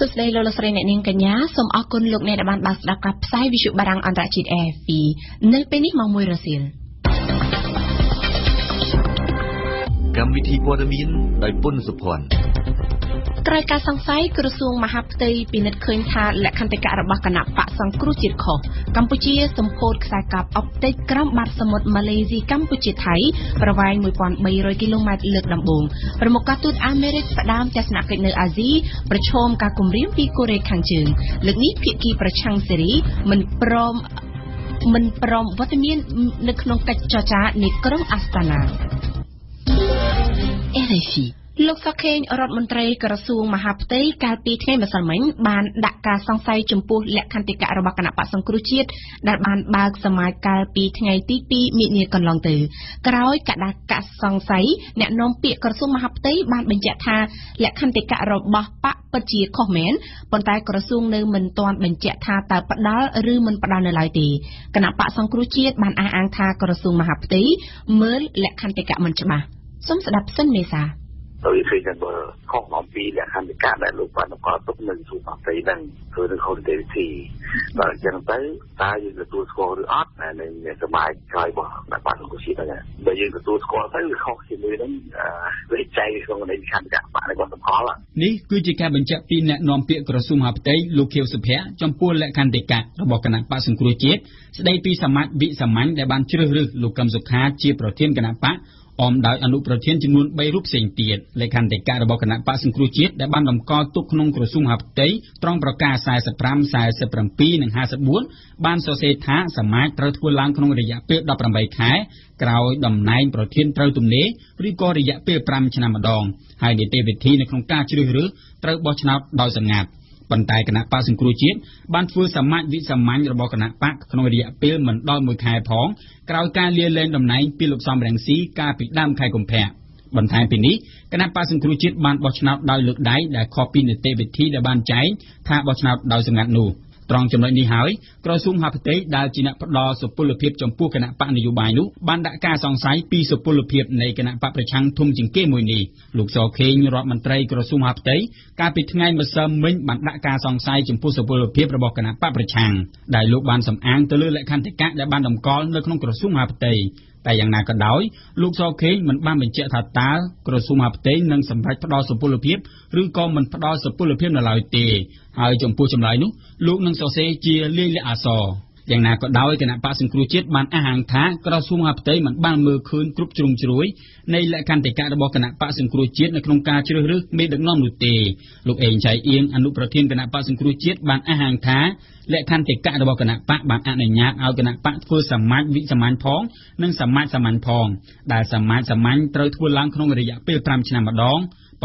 ក្រោយការសង្ស័យក្រសួងមហាផ្ទៃពាណិជ្ជឃើញថាលក្ខន្តិកៈរបស់គណៈបក្សសង្គ្រោះជាតិខុសកម្ពុជាសម្ពោធខ្សែកាប់អប់តេចក្រមបាត់សមុទ្រម៉ាឡេស៊ីកម្ពុជាថៃប្រវាយ លោកសកេងរតមន្ត្រីក្រសួងមហាផ្ទៃកាលពីថ្ងៃ ដោយព្រឹក អមដោយអនុប្រធានចំនួន 3 រូបផ្សេងទៀតលេខាធិការរបស់គណៈបក្សសង្គ្រោះជាតិ ត្រង់ចំណុចនេះហើយក្រសួងមហាផ្ទៃ តែយ៉ាងណាក៏ដោយលោកសខេងមិនបានបញ្ជាក់ថាតើក្រសួងមហាផ្ទៃនឹងសម្បត្តិផ្ដល់សុពលភាពឬក៏មិនផ្ដល់សុពលភាពនៅឡើយទេ លោកអេងចៃអៀងអនុប្រធានគណៈបក្សសង្គ្រោះជាតិបានអះអាងថាលក្ខន្តិកៈរបស់គណៈបក្សបានអនុញ្ញាតឲ្យគណៈបក្សធ្វើសម្ាច់វិសមាញ់ផងនិងសម្ាច់សាមញ្ញផងដែលសម្ាច់សាមញ្ញត្រូវធ្វើឡើងក្នុងរយៈពេល 5 ឆ្នាំម្ដង ប៉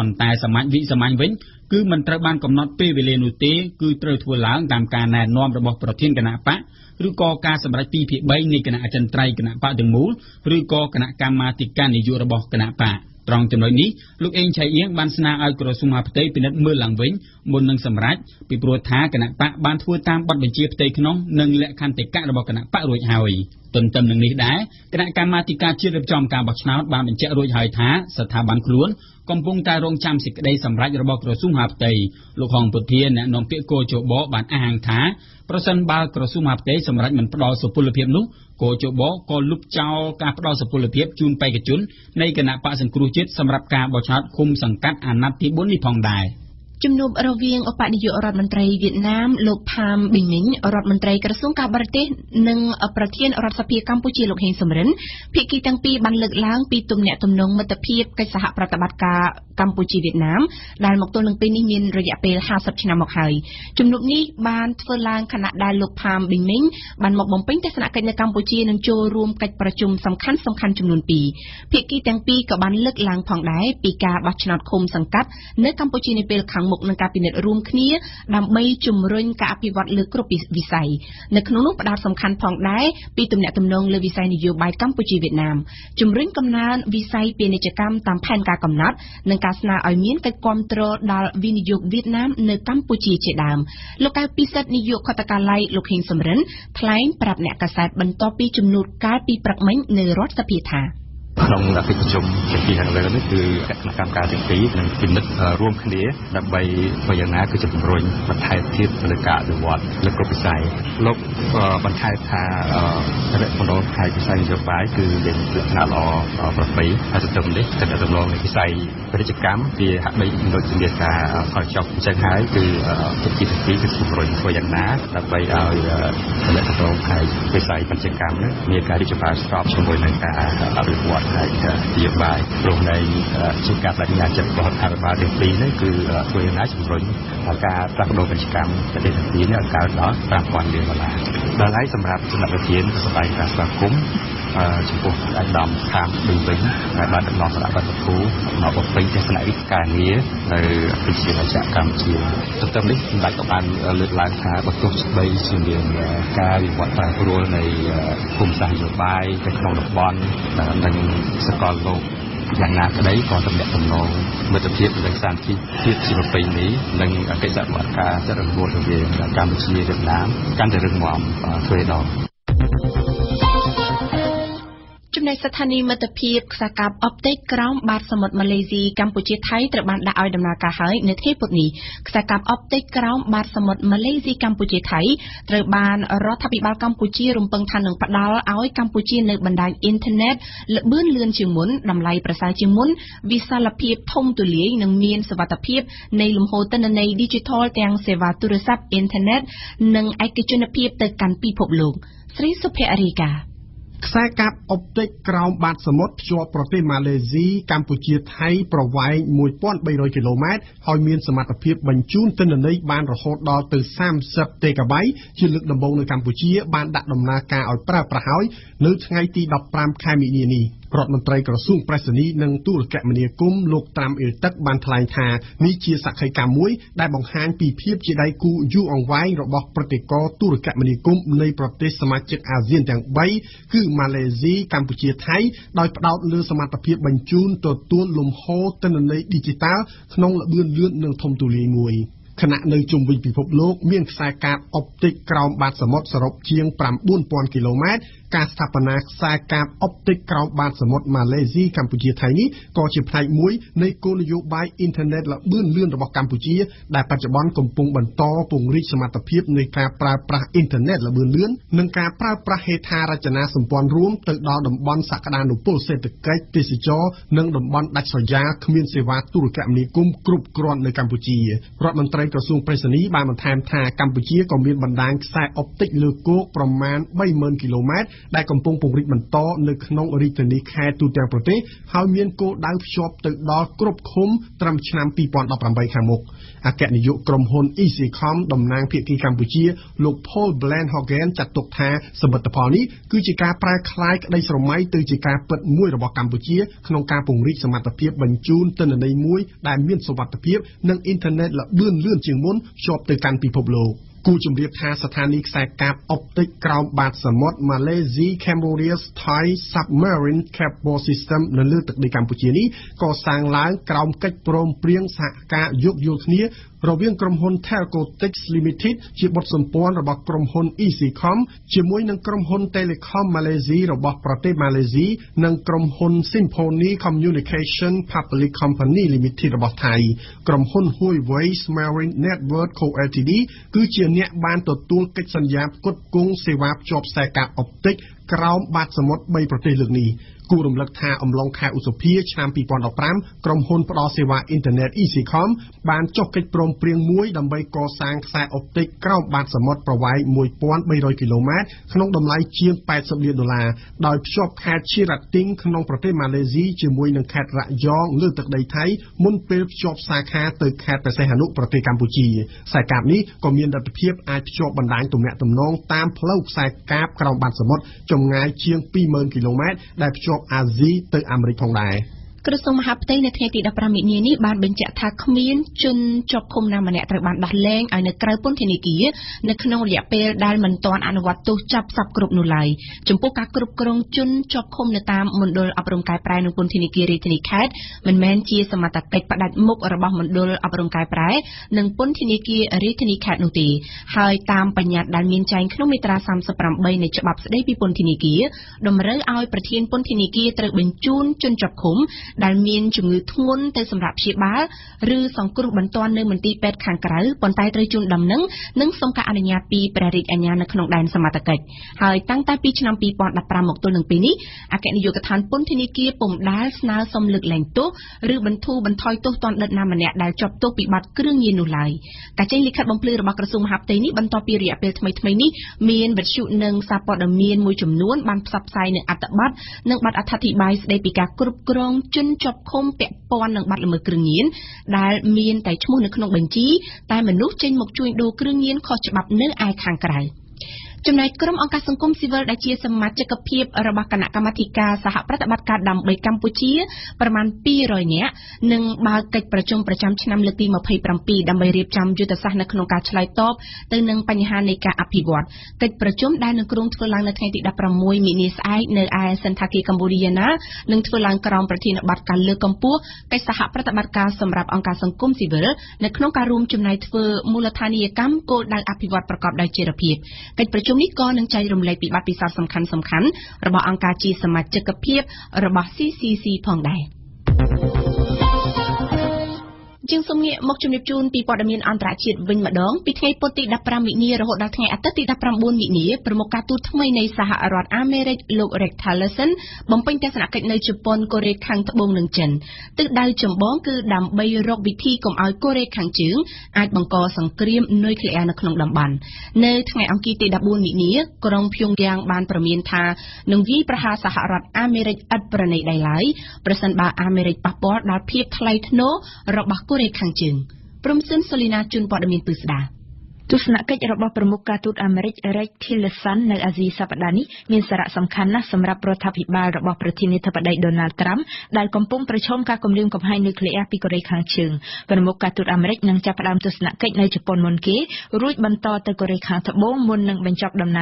ុន្តែសម្ាច់វិសមាញ់វិញគឺមិនត្រូវបានកំណត់ពេលវេលានោះទេគឺត្រូវធ្វើឡើងតាមការណែនាំរបស់ប្រធានគណៈបក្សឬក៏ការសម្រេចពីភាគ 3 នៃគណៈអចិន្ត្រៃយ៍គណៈបក្សទាំងមូលឬក៏គណៈកម្មាធិការនយោបាយរបស់គណៈបក្ស ក្រសួងមហាផ្ទៃសម្រាប់ការបោះឆ្នោតឃុំសង្កាត់អាណត្តិទី 4 នេះផងដែរ ជំនុំរវាងឧបនាយករដ្ឋមន្ត្រីវិយតណាមលោក និងគណៈបក្សសង្គ្រោះជាតិបានអះអាងថាក្រសួងមហាផ្ទៃមិនបានមើលឃើញគ្រប់ជ្រុងជ្រោយនៃលក្ខន្តិកៈរបស់គណៈបក្សសង្គ្រោះជាតិនៅក្នុងនោះផ្ដោតសំខាន់ផងដែរពីទំនាក់ទំនងលើវិស័យនយោបាយកម្ពុជាវៀតណាមជំរុញកំណើនវិស័យពាណិជ្ជកម្មតាមផែនការកំណត់និងការស្នើឲ្យមានកិច្ចគាំទ្រដល់វិនិយោគវៀតណាមនៅកម្ពុជាជាដើមលោកកៅពិសិដ្ឋនាយកខេត្តកាឡៃលោកហេងសំរិនថ្លែងប្រាប់អ្នកកាសែតបន្ទាប់ពីជំនួបការពីប្រកមិញនៅរដ្ឋសភាថា ในการที่จะมาสอบสวนในการปฏิบัติงานจัดการทางภาคเอกชน ในสถานีมิตรภาพกิจกรรมអបដេកក្រោមបាតសមុទ្រម៉ាឡេស៊ីកម្ពុជាថៃត្រូវបានរដ្ឋាភិបាលកម្ពុជារំពឹងថានឹងផ្តល់ឲ្យកម្ពុជានៅបណ្ដាញអ៊ីនធឺណេតល្បឿនលឿនជាងមុនតម្លៃប្រសើរជាងមុនវិសាលភាពធំទូលាយនិងមានសុវត្ថិភាពនៃលំហូរទិន្នន័យ ខ្សែកាបអុបទិកក្រោមបាតសមុទ្រភ្ជាប់ប្រទេសម៉ាឡេស៊ីកម្ពុជាថៃប្រវែង 1300 គីឡូម៉ែត្រ ហើយមានសមត្ថភាពបញ្ជូនទិន្នន័យបានរហូតដល់ទៅ 30 ទេកាបៃ ជាលើកដំបូងនៅកម្ពុជាបានដាក់ដំណើរការឲ្យប្រើប្រាស់ហើយនៅថ្ងៃទី 15 ខែមីនានេះ រដ្ឋមន្ត្រីក្រសួងប្រៃសណីនិងទូរគមនាគមន៍លោកត្រាំអ៊ីលទឹកបានថ្លែងថានេះជាសក្ខីកម្មមួយដែលបង្ហាញពីភាពជាដៃគូយូអង្វែងរបស់ប្រទេសកោទូរគមនាគមន៍នៃប្រទេសសមាជិកអាស៊ានទាំង 3 ខណៈនៅជុំវិញពិភពលោកមានខ្សែកាបអុបទិកក្រោមបាតសមុទ្រសរុបជាង 40,000 គីឡូម៉ែត្រ ការស្ថាបនាខ្សែកាបអុបទិកក្រោមបាតសមុទ្រម៉ាឡេស៊ីកម្ពុជាថៃនេះក៏ជាផ្នែកមួយនៃគោលនយោបាយអ៊ីនធឺណេតល្បឿនលឿនរបស់កម្ពុជាដែលបច្ចុប្បន្នកំពុងបន្តពង្រីកសមត្ថភាពនៃការប្រើប្រាស់អ៊ីនធឺណេតល្បឿនលឿននិងការប្រើប្រាស់ហេដ្ឋារចនាសម្ព័ន្ធរួមទៅដល់តំបន់សក្តានុពលសេដ្ឋកិច្ចទេសចរណ៍និងតំបន់ដាច់ស្រយាលគ្មានសេវាទូរគមនាគមន៍គ្រប់គ្រាន់នៅកម្ពុជារដ្ឋមន្ត្រីក្រសួងប្រៃសណីបានបន្ថែមថាកម្ពុជាក៏មានបណ្ដាញខ្សែអុបទិកលើគោកប្រមាណ 30,000 គីឡូម៉ែត្រ ដែលកំពុងពង្រីកបន្តនៅក្នុងរាជធានីខេត្តទូទាំងប្រទេសហើយមានគោលដៅភ្ជាប់ទៅដល់គ្រប់ឃុំត្រឹមឆ្នាំ 2018 ខាងមុខ អគ្គនាយកក្រុមហ៊ុន EasyCom តំណាងភាគីកម្ពុជាលោក Paul Blanhagen ចាត់ទុកថាសមិទ្ធផលនេះគឺជាការប្រែក្លាយក្តីស្រមៃទៅជាការពិតមួយរបស់កម្ពុជាក្នុងការពង្រីកសមត្ថភាពបញ្ជូនទិន្នន័យមួយដែលមានសុវត្ថិភាពនិងអ៊ីនធឺណេតល្បឿនលឿនជាងមុនភ្ជាប់ទៅកាន់ពិភពលោក គូជំរាបថាស្ថានីយខ្សែកាបអុបទិកក្រោមបាតសមុទ្រ Malaysia Cambodia's Submarine Cable System នៅលើទឹកដីកម្ពុជានេះក៏សាងឡើងក្រោមកិច្ចព្រមព្រៀងសហការយោគយល់គ្នា រវាងក្រុមហ៊ុន Telcotex Limited ជាបុតសម្ព័ន្ធរបស់ក្រុមហ៊ុន EasyCom ជាមួយនឹងក្រុមហ៊ុន Telecom Malaysia របស់ប្រទេសម៉ាឡេស៊ី និងក្រុមហ៊ុន Symphony Communication Public Company Limited របស់ថៃក្រុមហ៊ុន Huawei Marine Network Co Ltd គឺជាអ្នកបានទទួលកិច្ចសន្យាផ្គត់ផ្គង់សេវាភ្ជាប់ខ្សែកាបអុបទិក ក្រោមបាតសមុទ្រ 3 ប្រទេសលើកនេះ គូរំលឹកថាអំឡុងខែ ឧសភាឆ្នាំ 2015 ក្រុមហ៊ុនផ្តល់សេវាអ៊ីនធឺណិត EasyCom បានចុះកិច្ចព្រមព្រៀងមួយដើម្បីកសាងខ្សែអុបទិកក្រោមបាតសមុទ្រប្រវែង 1,300 គីឡូម៉ែត្រ ក្នុងតម្លៃជាង $80 ដោយភ្ជាប់ខេត្ត Chirating ក្នុងប្រទេសម៉ាឡេស៊ី ជាមួយនឹងខេត្ត Rayong លើទឹកដីថៃ មុនពេលភ្ជាប់សាខាទៅខេត្តព្រះសីហនុ ប្រទេសកម្ពុជា ខ្សែកាបនេះក៏មានលទ្ធភាពអាចភ្ជាប់បណ្ដាញទំនាក់ទំនងតាមផ្លូវខ្សែកាបក្រោមបាតសមុទ្រ ចម្ងាយជាង 20,000 គីឡូម៉ែត្រ ដែលភ្ជាប់អាស៊ីទៅអាមេរិកផងដែរ ដែលមានជំងឺធ្ងន់ទៅសម្រាប់ព្យាបាលឬសង្គ្រោះបន្ទាន់នៅមន្ទីរពេទ្យខាងក្រៅប៉ុន្តែត្រូវជូនដំណឹងនិងសូមការអនុញ្ញាតពីព្រះរាជអាជ្ញានៅក្នុងដែនសមត្ថកិច្ចហើយតាំងតែពីឆ្នាំ 2015 មកទល់នឹងពេលនេះអគ្គនាយកដ្ឋានពន្ធនាគារពំដាលស្នើសុំលើកឡើងទោសឬបន្ធូរបន្ថយទោសទណ្ឌិតណាម្នាក់ដែលជាប់ទោសពីបទគ្រឿងញៀននោះឡើយតែចេញលិខិតបំភ្លឺរបស់ក្រសួងមហាផ្ទៃនេះបន្តពីរយៈពេលថ្មីៗនេះមានបទសុនងសាព័ត៌មានមួយចំនួនបានផ្សព្វផ្សាយនៅអត្ថបទនិងបទអត្ថាធិប្បាយស្ដីពីការគ្រប់គ្រងជនជាប់ឃុំពាក់ព័ន្ធនឹងបទល្មើសគ្រឿងញៀនដែលមានតែឈ្មោះនៅក្នុងបញ្ជីតែមិនទាន់ ដែលមានតែឈ្មោះនៅក្នុងបញ្ជីតែមិនទាន់បានផ្សព្វផ្សាយនៅអត្ថបទនិងបទអត្ថាធិប្បាយស្ដីពីការគ្រប់គ្រងជនជាប់ឃុំពាក់ព័ន្ធនឹងបទល្មើសគ្រឿងញៀន ចំណែកក្រុមអង្គការសង្គមស៊ីវិលដែលជាសមាជិកភាពរបស់គណៈកម្មាធិការសហប្រតិបត្តិការដំបីកម្ពុជាប្រមាណ 200 នាក់នឹងបើកកិច្ចប្រជុំប្រចាំឆ្នាំលើកទី 27 ដើម្បីរៀបចំយុទ្ធសាស្ត្រនៅក្នុងការឆ្លើយតបទៅនឹងបញ្ហានៃការអភិវឌ្ឍកិច្ចប្រជុំដែលនឹងគ្រោងធ្វើឡើងនៅថ្ងៃទី 16 មីនាស្អែកនៅឯសន្តាគារកម្ពុជាណានឹងធ្វើឡើងក្រោមប្រធានបទការលើកកម្ពស់កិច្ចសហប្រតិបត្តិការសម្រាប់អង្គការសង្គមស៊ីវិលនៅក្នុងការរួមចំណែកធ្វើមូលដ្ឋានីយកម្មគោលដៅអភិវឌ្ឍប្រកបដោយចីរភាពកិច្ចប្រជុំ នេះក៏នឹងចែករំលែកពីបទពិសោធន៍សំខាន់ៗរបស់អង្គការជាសមាជិកភាពរបស់ CCC ផងដែរ ជាងសូមងាកមកជំរាបជូនពីព័ត៌មានអន្តរជាតិវិញម្ដងពីថ្ងៃពុធទី ព្រមសឹងសូលីណាជូនព័ត៌មានពិស្ដា ទស្សនកិច្ចរបស់ប្រមុខការទូតអាមេរិក សម្រាប់ទស្សនកិច្ចនៅក្រុងសេអ៊ូលប្រមុខការទូត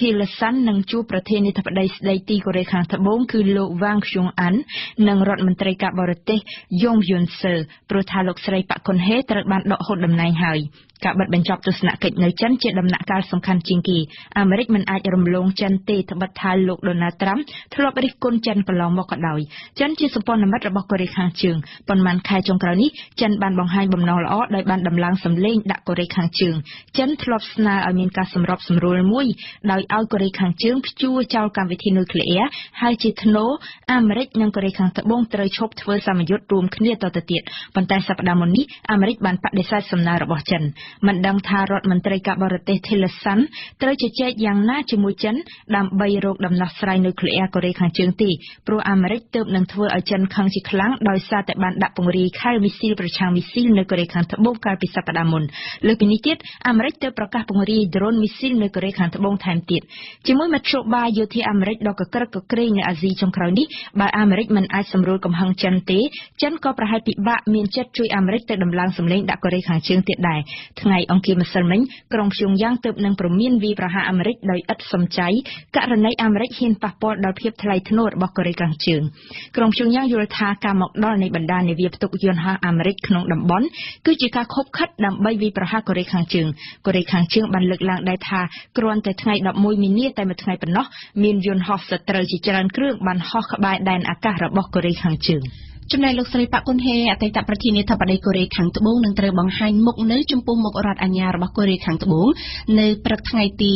ធីលសាននិងជួបប្រធានាធិបតីស្ដីទីកូរ៉េខាងត្បូងគឺលោកវ៉ាងស៊ុងអាននិងរដ្ឋមន្ត្រីការបរទេសយ៉ុងយុនសឺព្រោះថាលោកស្រីប៉ាក់កុនហេត្រូវបានដកហូតតំណែងហើយ ការបិទបញ្ចប់ទស្សនកិច្ចនៅចិនជាដំណាក់កាលសំខាន់ជាងគេអាមេរិកមិនអាចរំលងចិនទេត្បិតថាលោកដូណាល់ត្រាំធ្លាប់រិះគន់ចិនប្រឡងមកក៏ដោយចិនជាសម្ព័ន្ធមិត្តរបស់កូរ៉េខាងជើងប៉ុន្មានខែចុងក្រោយនេះចិនបានបង្ហាញបំណុលល្អដោយបានដំឡើងសម្លេងដាក់កូរ៉េខាងជើងចិនធ្លាប់ស្នើឲ្យមានការសម្របសម្រួលមួយដោយឲ្យកូរ៉េខាងជើងព្យួរចោលកម្មវិធីនុយក្លេអ៊ែរហើយជាថ្នូរអាមេរិកនិងកូរ៉េខាងត្បូងត្រូវឈប់ធ្វើសមយុទ្ធរួមគ្នាតទៅទៀតប៉ុន្តែសប្តាហ៍មុននេះអាមេរិកបានបដិសេធសំណើរបស់ចិន មិនដឹងថារដ្ឋមន្ត្រីការបរទេសធីលសានត្រូវជជែកយ៉ាងណាជាមួយចិនដើម្បីរោគដំណោះស្រាយនុយក្លេអ៊ែរកូរ៉េខាងជើងទេព្រោះអាមេរិកទើបនឹងធ្វើឲ្យចិនខឹងជាខ្លាំងដោយសារតែបានដាក់ពង្រាយខែមីស៊ីលប្រឆាំងមីស៊ីលនៅកូរ៉េខាងត្បូងថែមទៀតជាមួយមជ្ឈបាយយោធាអាមេរិកដកកក្រឹកកក្រែងនៅអាស៊ីចុងក្រោយនេះបើអាមេរិកមិនអាចសម្រួលកំហឹងចិនទេចិនក៏ប្រហែលពិបាកមានចិត្តជួយអាមេរិកទៅដំឡើងសម្លេងដាក់កូរ៉េខាងជើងទៀតដែរថ្ងៃ អង្គាមសរមិញក្រុមព្យុងយ៉ាងទើបនឹងប្រមានវិប្រហាអាមេរិកដោយឥតសំចៃករណីអាមេរិកហ៊ានប៉ះពាល់ដល់ភាពថ្លៃថ្នូររបស់កូរ៉េខាងជើងកូរ៉េខាងជើងបានលើកឡើងដែរថាគ្រាន់តែថ្ងៃ ចំណែកលោកស្រីប៉ាក់គុនហេអតីតប្រធានាធិបតីកូរ៉េខាងត្បូងនឹងត្រូវបង្ហាញមុខនៅចំពោះមុខរដ្ឋអាជ្ញារបស់កូរ៉េខាងត្បូងនៅព្រឹកថ្ងៃទី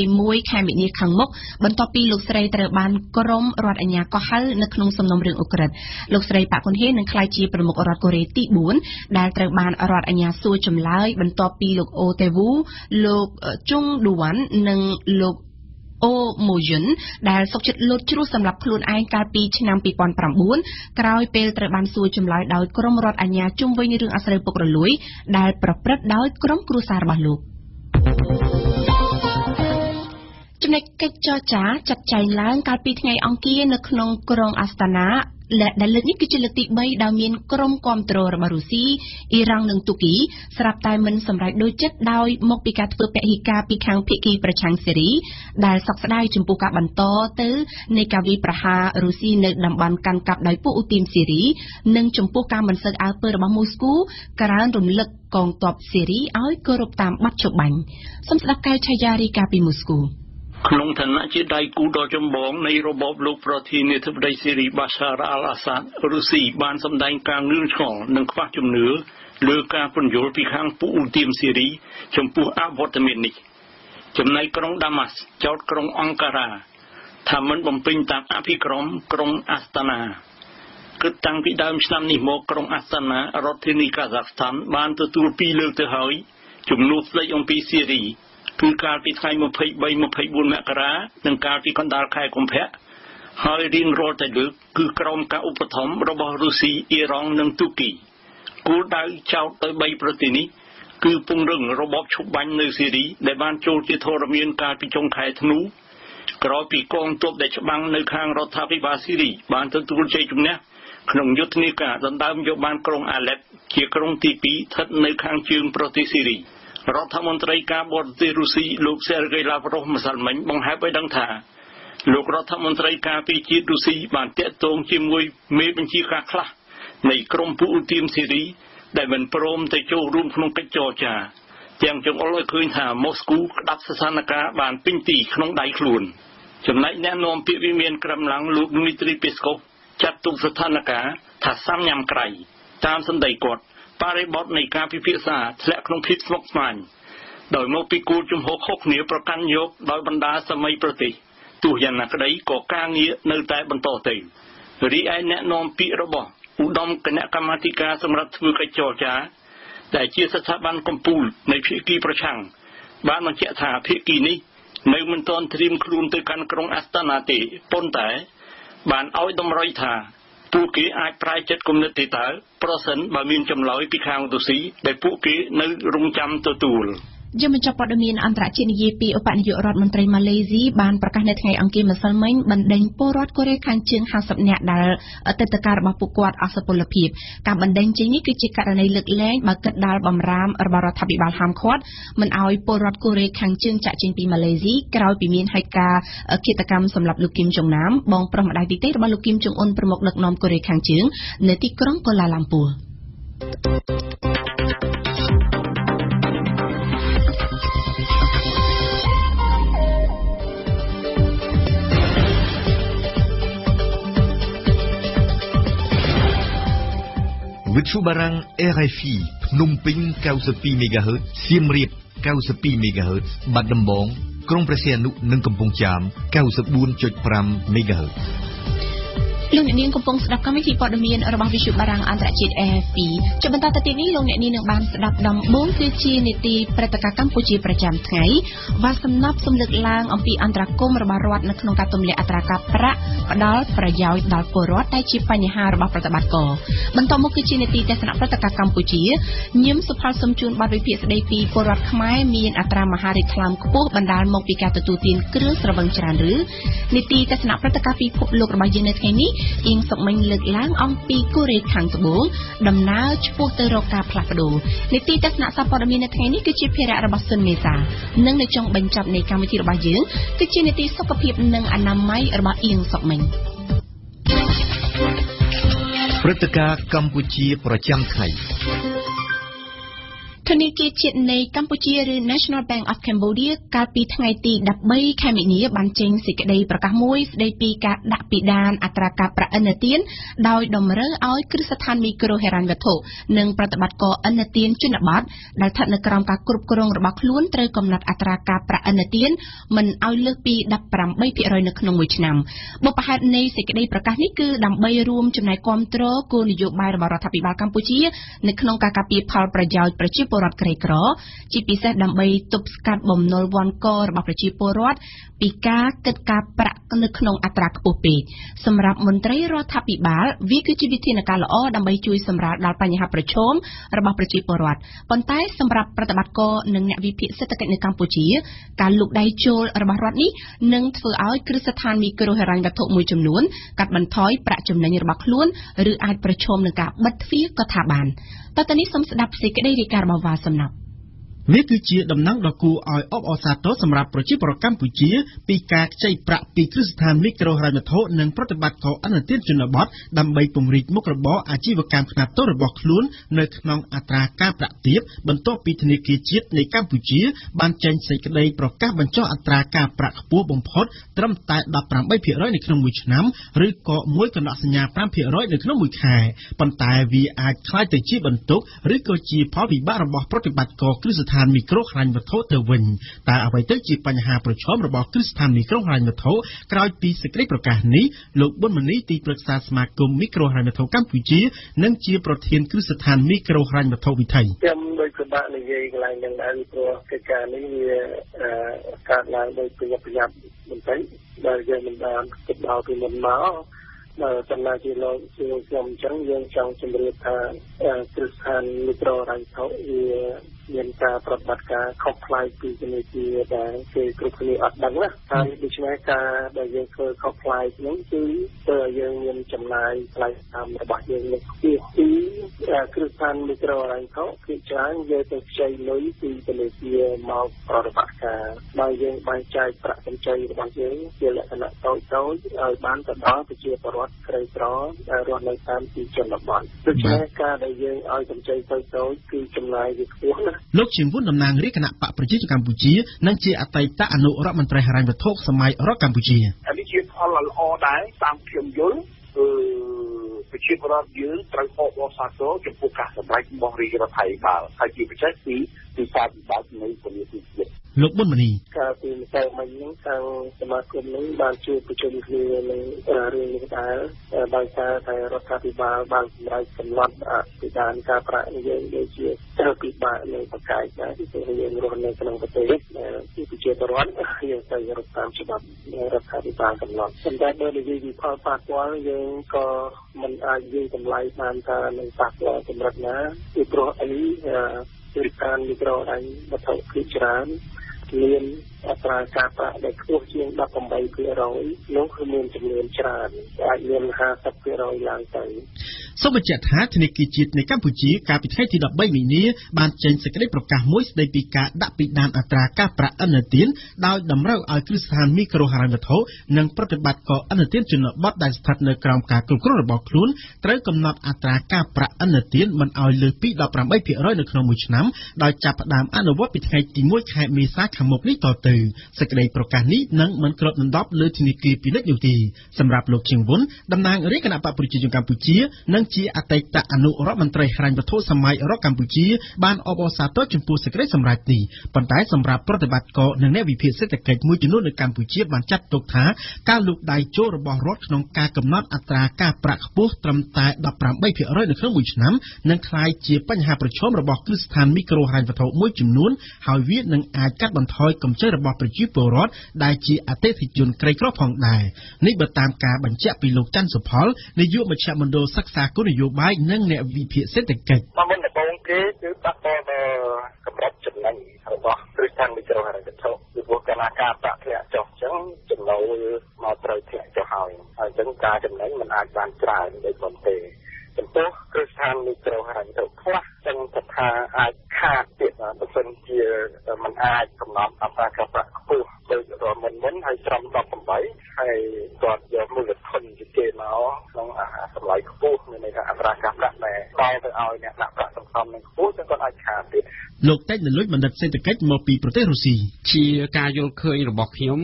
21 ខែមិនិនាខាងមុខបន្ទាប់ពីលោកស្រីត្រូវបានក្រុមរដ្ឋអាជ្ញាកោះហៅនៅក្នុងសំណុំរឿងអ៊ុយក្រែនលោកស្រីប៉ាក់គុនហេនឹងក្លាយជាប្រមុខរដ្ឋកូរ៉េទី 4 ដែលត្រូវបានរដ្ឋអាជ្ញាសួរចម្លើយបន្ទាប់ពីលោកអូតេវូលោកជុងឌូវ៉ាន់និងលោក O Moyun, Dal Sochet Lutru Sam Laplun Aika Beach Nampi Pon Pramun, Krau Pale Treban Suchum Light Dow Kromrod Anya Chumway Asal Pokrolui, Dal Propret Dow Krom Crusar Malu. Ketchacha, Chapchain Lang, Carpitney Anki, and the Knong Krong Astana, Lenikichilati by Damien Krom Control Marusi, Irang Tuki, Srap Diamond, some right dochet, Dow Mopicat Pupehika, Pikang Piki Prachang Siri, Dal Soxdai Chimpuka Banto, Tel, Nekavi Praha, Rusi, Namban Kankap Daipu Utim Siri, Nung Chimpuka Mansad Alper Mamusku, Karan Rumluk Kong Top Siri, I Koruptam Machobang, some Sakai Chayari Kapi Musku. Long Tanaji Daikudojambong, Nairo Bob Look Protein, Daisiri, Bashar al Assad, Rusi, Bansam Dang Kang Lunchon, Nanquatum Nur, Luka Punjol Pikang Pu Tim Siri, Champu Abotamini, Chamnai Krong Damas, Chout Krong Ankara, Taman Bumping Tang Apikrom, Krong Astana, Kutang Pidam Stamni Mo Krong Astana, Rotini Kazakhstan, Bantu Turpi Lutahoi, Chumnus Lay on P Siri. คือการปิดไฟ រដ្ឋមន្ត្រីការបរទេសរុស្ស៊ីលោកសេរហ្គីឡាវ្រោវម្សិលមិញបង្ហាញឲ្យដឹងថាលោករដ្ឋមន្ត្រីការពារជាតិរុស្ស៊ីបានតាក់ទងជាមួយមេបញ្ជាការខ្លះនៃក្រមពលឧទាមសេរីដែលបានព្រមទៅចូលរួមក្នុងកិច្ចចរចាទាំងចង្អុលឲ្យឃើញថាម៉ូស្គូក្តាប់សាសនាការបានពេញទីក្នុងដៃខ្លួនចំណែកអ្នកនាំពាក្យវិមានក្រមឡាំងលោកឌូមីត្រីពេស្កូវ จับตุกสถานการณ์ថាសាមញ៉ាំក្រៃតាមសន្តិគាត់បរិបទនៃការពិភាក្សាធ្លាក់ក្នុងភាពស្មុគស្មាញដោយមកពីគោលជំហរគ្នាប្រកាន់យកដោយបណ្ដាសមីប្រទេសទោះយ៉ាងណាក្តីក៏ការងារនៅតែបន្តទៅរីឯអ្នកនាំពាក្យរបស់ឧត្តមគណៈកម្មាធិការសម្រាប់ធ្វើកិច្ចចរចាដែលជាស្ថាប័នកម្ពុជានៃភាគីប្រឆាំងបានបញ្ជាក់ថាភាគីនេះនៅមិនទាន់ត្រៀមខ្លួនទៅកាន់ក្រុងអាស្តាណាទេប៉ុន្តែ បានឲ្យតម្រុយថាពួកគេអាចប្រែចិត្តគំនិតទីតើប្រសិនបើមានចម្លើយពីខាងរុស្ស៊ីដែលពួកគេនៅរងចាំទទួល ជាមជ្ឈបដិមានអន្តរជាតិនិយាយពីឧបនាយករដ្ឋមន្ត្រីម៉ាឡេស៊ីបានប្រកាសនៅថ្ងៃអង្គារម្សិលមិញបណ្ដេញពលរដ្ឋកូរ៉េខាងជើង Barang RFI, Phnom Penh 92 MHz, Siem Reap 92 MHz, Bat Dombong, Krong Prasianu និង Kampong Cham 94.5 MHz. លោកអ្នកនាងកំពុងស្ដាប់កម្មវិធីព័ត៌មានរបស់វិទ្យុបារាំងអន្តរជាតិ យើងសុផលសំជួនបាត់វិភាសាស្ដីពីពលរដ្ឋខ្មែរមានអត្រាមហារីខ្លាំងខ្ពស់បណ្ដាលមកពីការទទួលទានគ្រឹះស្រវឹងច្រើនឬនីតិទស្សនៈព្រឹត្តិការណ៍ពិភពលោករបស់យើងនៅថ្ងៃនេះ ធនាគារជាតិនៃកម្ពុជា ឬ National Bank of Cambodia កាលពីថ្ងៃទី 13 ខែមីនា បានចេញសេចក្តីប្រកាសមួយ ស្ដីពីការដាក់ពិដានអត្រាការប្រាក់ឥណទាន ដោយតម្រូវឲ្យគ្រឹះស្ថានមីក្រូហិរញ្ញវត្ថុ និងប្រតិបត្តិការឥណទានជនបទ ដែលស្ថិតនៅក្រោមការគ្រប់គ្រងរបស់ខ្លួន ត្រូវកំណត់អត្រាការប្រាក់ឥណទាន មិនឲ្យលើសពី 18% នៅក្នុងមួយឆ្នាំ បបផែននៃសេចក្តីប្រកាសនេះ គឺដើម្បីរួមចំណែកគាំទ្រគោលនយោបាយរបស់រដ្ឋាភិបាលកម្ពុជា នៅក្នុងការការពារផលប្រយោជន៍ប្រជាពលរដ្ឋ រដ្ឋក្រីក្រជាពិសេសដើម្បីទប់ស្កាត់បំណុលវណ្ឌករបស់ប្រជាពលរដ្ឋពីការគិតការប្រាក់នៅក្នុងអត្រាខ្ពស់ពេកសម្រាប់មន្ត្រីរដ្ឋាភិបាលវាគឺជាវិធានការល្អដើម្បីជួយសម្រាលដល់បញ្ហាប្រឈមរបស់ប្រជាពលរដ្ឋប៉ុន្តែសម្រាប់ប្រតិបត្តិការនិងអ្នកវិភាគសេដ្ឋកិច្ចនៅកម្ពុជាការលូកដៃចូលរបស់រដ្ឋនេះនឹងធ្វើឲ្យគ្រឹះស្ថានមីក្រូហិរញ្ញវត្ថុមួយចំនួនកាត់បន្ថយប្រាក់ចំណេញរបស់ខ្លួនឬអាចប្រឈមនឹងការបិទទ្វារក៏ថាបានតើតើនេះសូមស្ដាប់សេចក្តីរាយការណ៍របស់វ៉ាសំណាប់នេះគឺជាដំណឹងដ៏គួរឲ្យអបអរសាទរសម្រាប់ប្រជាពលរដ្ឋកម្ពុជាពីការខ្ចីប្រាក់ពីគ្រឹះស្ថានមីក្រូហិរញ្ញវត្ថុនិងប្រតិបត្តិការអន្តរជាតិជនបទដើម្បីពង្រីកមុខរបរអាជីវកម្មខ្នាតតូចរបស់ខ្លួននៅក្នុងអត្រាការប្រាក់ទាបបន្ទាប់ពីធនាគារជាតិនៃកម្ពុជាបានចេញសេចក្តីប្រកាសបញ្ចុះអត្រាការប្រាក់ខ្ពស់បំផុតត្រឹមតែ 18% នៅក្នុងមួយឆ្នាំឬក៏មួយកណ្ដោះសញ្ញា 5% នៅក្នុងមួយខែប៉ុន្តែវាអាចក្លាយទៅជាបន្ទុកឬក៏ជាផលវិបាករបស់ប្រតិបត្តិការគ្រឹះស្ថានមីក្រូហិរញ្ញវត្ថុទៅវិញតើអ្វីទៅជាបញ្ហាប្រឈមរបស់គ្រឹះស្ថានមីក្រូហិរញ្ញវត្ថុក្រោយពីសេចក្តីប្រកាសនេះលោកប៊ុនមនីទីប្រឹក្សាសមាគមមីក្រូហិរញ្ញវត្ថុកម្ពុជានិងជាប្រធានគ្រឹះស្ថានមីក្រូហិរញ្ញវត្ថុវិថីខ្ញុំដោយសម្បត្តិនិយាយកន្លែងនឹងដែរព្រោះកិច្ចការនេះវាកើតឡើងដោយប្រយ័ត្នប្រយែងបន្តិចដែលយើងមិនបានគិតដល់ពីមុនមកដែលចំណាយជាលោកជាខ្ញុំអញ្ចឹងយើងចង់ជម្រាបថាគ្រឹះស្ថានមីក្រូហិរញ្ញវត្ថុវាមានការប្រតិបត្តិការខុសប្លែកពីជំនាញដែលគេគ្រប់គ្នាអត់ដឹងណាហើយដូច្នេះការដែលយើងធ្វើខុសប្លែកហ្នឹងគឺធ្វើឲ្យយើងមានចំណាយថ្លៃតាមរបស់យើងលើពីទីគ្រឹះស្ថានមីក្រូហិរញ្ញវត្ថុគឺច្រើនយើងទៅខ្ចីលុយពីជំនាញមកប្រតិបត្តិការដោយយើងបែងចែកប្រាក់កម្ចីរបស់យើងជាលក្ខណៈតូចៗឲ្យបានទៅដល់ប្រជាពលរដ្ឋក្រីក្រដែលរស់នៅតាមទីជនបទដូច្នេះការដែលយើងឲ្យកម្ចីតូចៗគឺចំណាយវាខ្ពស់លោកជាវុនតំណាងរាជគណៈបកប្រជាជនកម្ពុជានិងជាអតីតអនុរដ្ឋមន្ត្រីហិរញ្ញវត្ថុសម័យរដ្ឋកម្ពុជានេះជាផលល្អដែរតាមខ្ញុំយល់ប្រជាពលរដ្ឋយើងត្រូវអបអរសាទរចំពោះការសម្រេចរបស់រាជរដ្ឋាភិបាលហើយជាពិសេសពីការវិវត្តនៃសមាជិកជាតិលោកប៊ុនមនីកាលពីម្សិលមិញហ្នឹងខាងសមាគមនេះបានជួបប្រជុំគ្នានឹងរឿងនេះដែរដោយសារតែរដ្ឋាភិបាលបានសម្រេចកំណត់អភិបាលការប្រាក់យើងដូចជាត្រូវពិបាកនៅបកាយដែរពីព្រោះយើងរស់នៅក្នុងប្រទេសជាប្រជាពលរដ្ឋយើងត្រូវរកតាមច្បាប់រដ្ឋាភិបាលកំណត់ប៉ុន្តែបើនិយាយពីផលប៉ះពាល់យើងក៏មិនអាចនិយាយតម្លៃបានថានឹងប៉ះពាល់កម្រិតណាពីព្រោះអីគ្រឹះស្ថានមីក្រូហិរញ្ញវត្ថុគឺច្រើនមានអត្រាការប្រាក់ដែលខ្ពស់ជាង 18% នោះគឺមានចំនួនច្រើនអាចមាន 50% ឡើងទៅសូមបញ្ជាក់ថាធនាគារជាតិនៃកម្ពុជាកាលពីថ្ងៃទី13មីនាបានចេញសេចក្តីប្រកាសមួយស្តីពីការដាក់ពិដានអត្រាការប្រាក់ឥណទានដោយតម្រូវឲ្យគ្រឹះស្ថានមីក្រូហិរញ្ញវត្ថុនិងប្រតិបត្តិការឥណទានជនបទដែលស្ថិតនៅក្រោមការគ្រប់គ្រងរបស់ខ្លួនត្រូវកំណត់អត្រាការប្រាក់ឥណទានមិនឲ្យលើសពី 18% នៅក្នុងមួយឆ្នាំដោយចាប់ផ្ដើមអនុវត្តពីថ្ងៃទី1ខែមេសាខាងមុខនេះតទៅសេចក្តីប្រកាសនេះនឹងមិនគ្របដណ្ដប់លើធនាគារពាណិជ្ជនោះទេសម្រាប់លោកជាងវុនតំណាងរាជគណៈបកប្រជាជនកម្ពុជានិងជាអតីតអនុរដ្ឋមន្ត្រីហិរញ្ញវត្ថុសម័យរដ្ឋកម្ពុជាបានអបអរសាទរចំពោះសេចក្តីសម្រេចនេះប៉ុន្តែសម្រាប់ប្រតិបត្តិការនិងអ្នកវិភាគសេដ្ឋកិច្ចមួយចំនួននៅកម្ពុជាបានចាត់ទុកថាការលូកដៃចូលរបស់រដ្ឋក្នុងការកំណត់អត្រាការប្រាក់ខ្ពស់ត្រឹមតែ 18% នៅក្នុងមួយឆ្នាំនឹងក្លាយជាបញ្ហាប្រឈមរបស់គ្រឹះស្ថានមីក្រូហិរញ្ញវត្ថុមួយចំនួនហើយវានឹងអាចកាត់បន្ថយកម្ចីរបស់ប្រជាពលរដ្ឋដែលជាអតិថិជនក្រីក្រផងដែរនេះបើតាមការបញ្ជាក់ពីលោកច័ន្ទសុផលនាយកមជ្ឈមណ្ឌលសិក្សាគោលនយោបាយនិងអ្នកវិភាគសេដ្ឋកិច្ចតាមដំបូងគេគឺប៉ះពាល់ដល់កម្រិតចំណេញរបស់គ្រឹះស្ថានមីក្រូហិរញ្ញវត្ថុពីព្រោះកាលណាការប្រាក់ធ្លាក់ចុះអញ្ចឹងចំណូលមកត្រូវធ្លាក់ចុះហើយអញ្ចឹងការចំណេញមិនអាចបានច្រើនដូចមុនទេចំពោះគ្រឹះស្ថានមីក្រូហិរញ្ញវត្ថុខ្លះទាំងថាអាចខាតទៀតបើមិនជាមិនអាចកំណត់អត្រាការប្រាក់ខ្ពស់ដូចរមិនហើយត្រឹម18ហើយគាត់យកមូលធនជាគេមកក្នុងតម្លៃខ្ពស់មានន័យថាអត្រាការប្រាក់ដែលទៅឲ្យអ្នកដាក់ប្រាក់សង្ឃឹមនឹងខ្ពស់គាត់អាចខាតទៀតលោកតេជលលួយបណ្ឌិតសេដ្ឋកិច្ចមកពីប្រទេសរុស្ស៊ីជាការយល់ឃើញរបស់ខ្ញុំ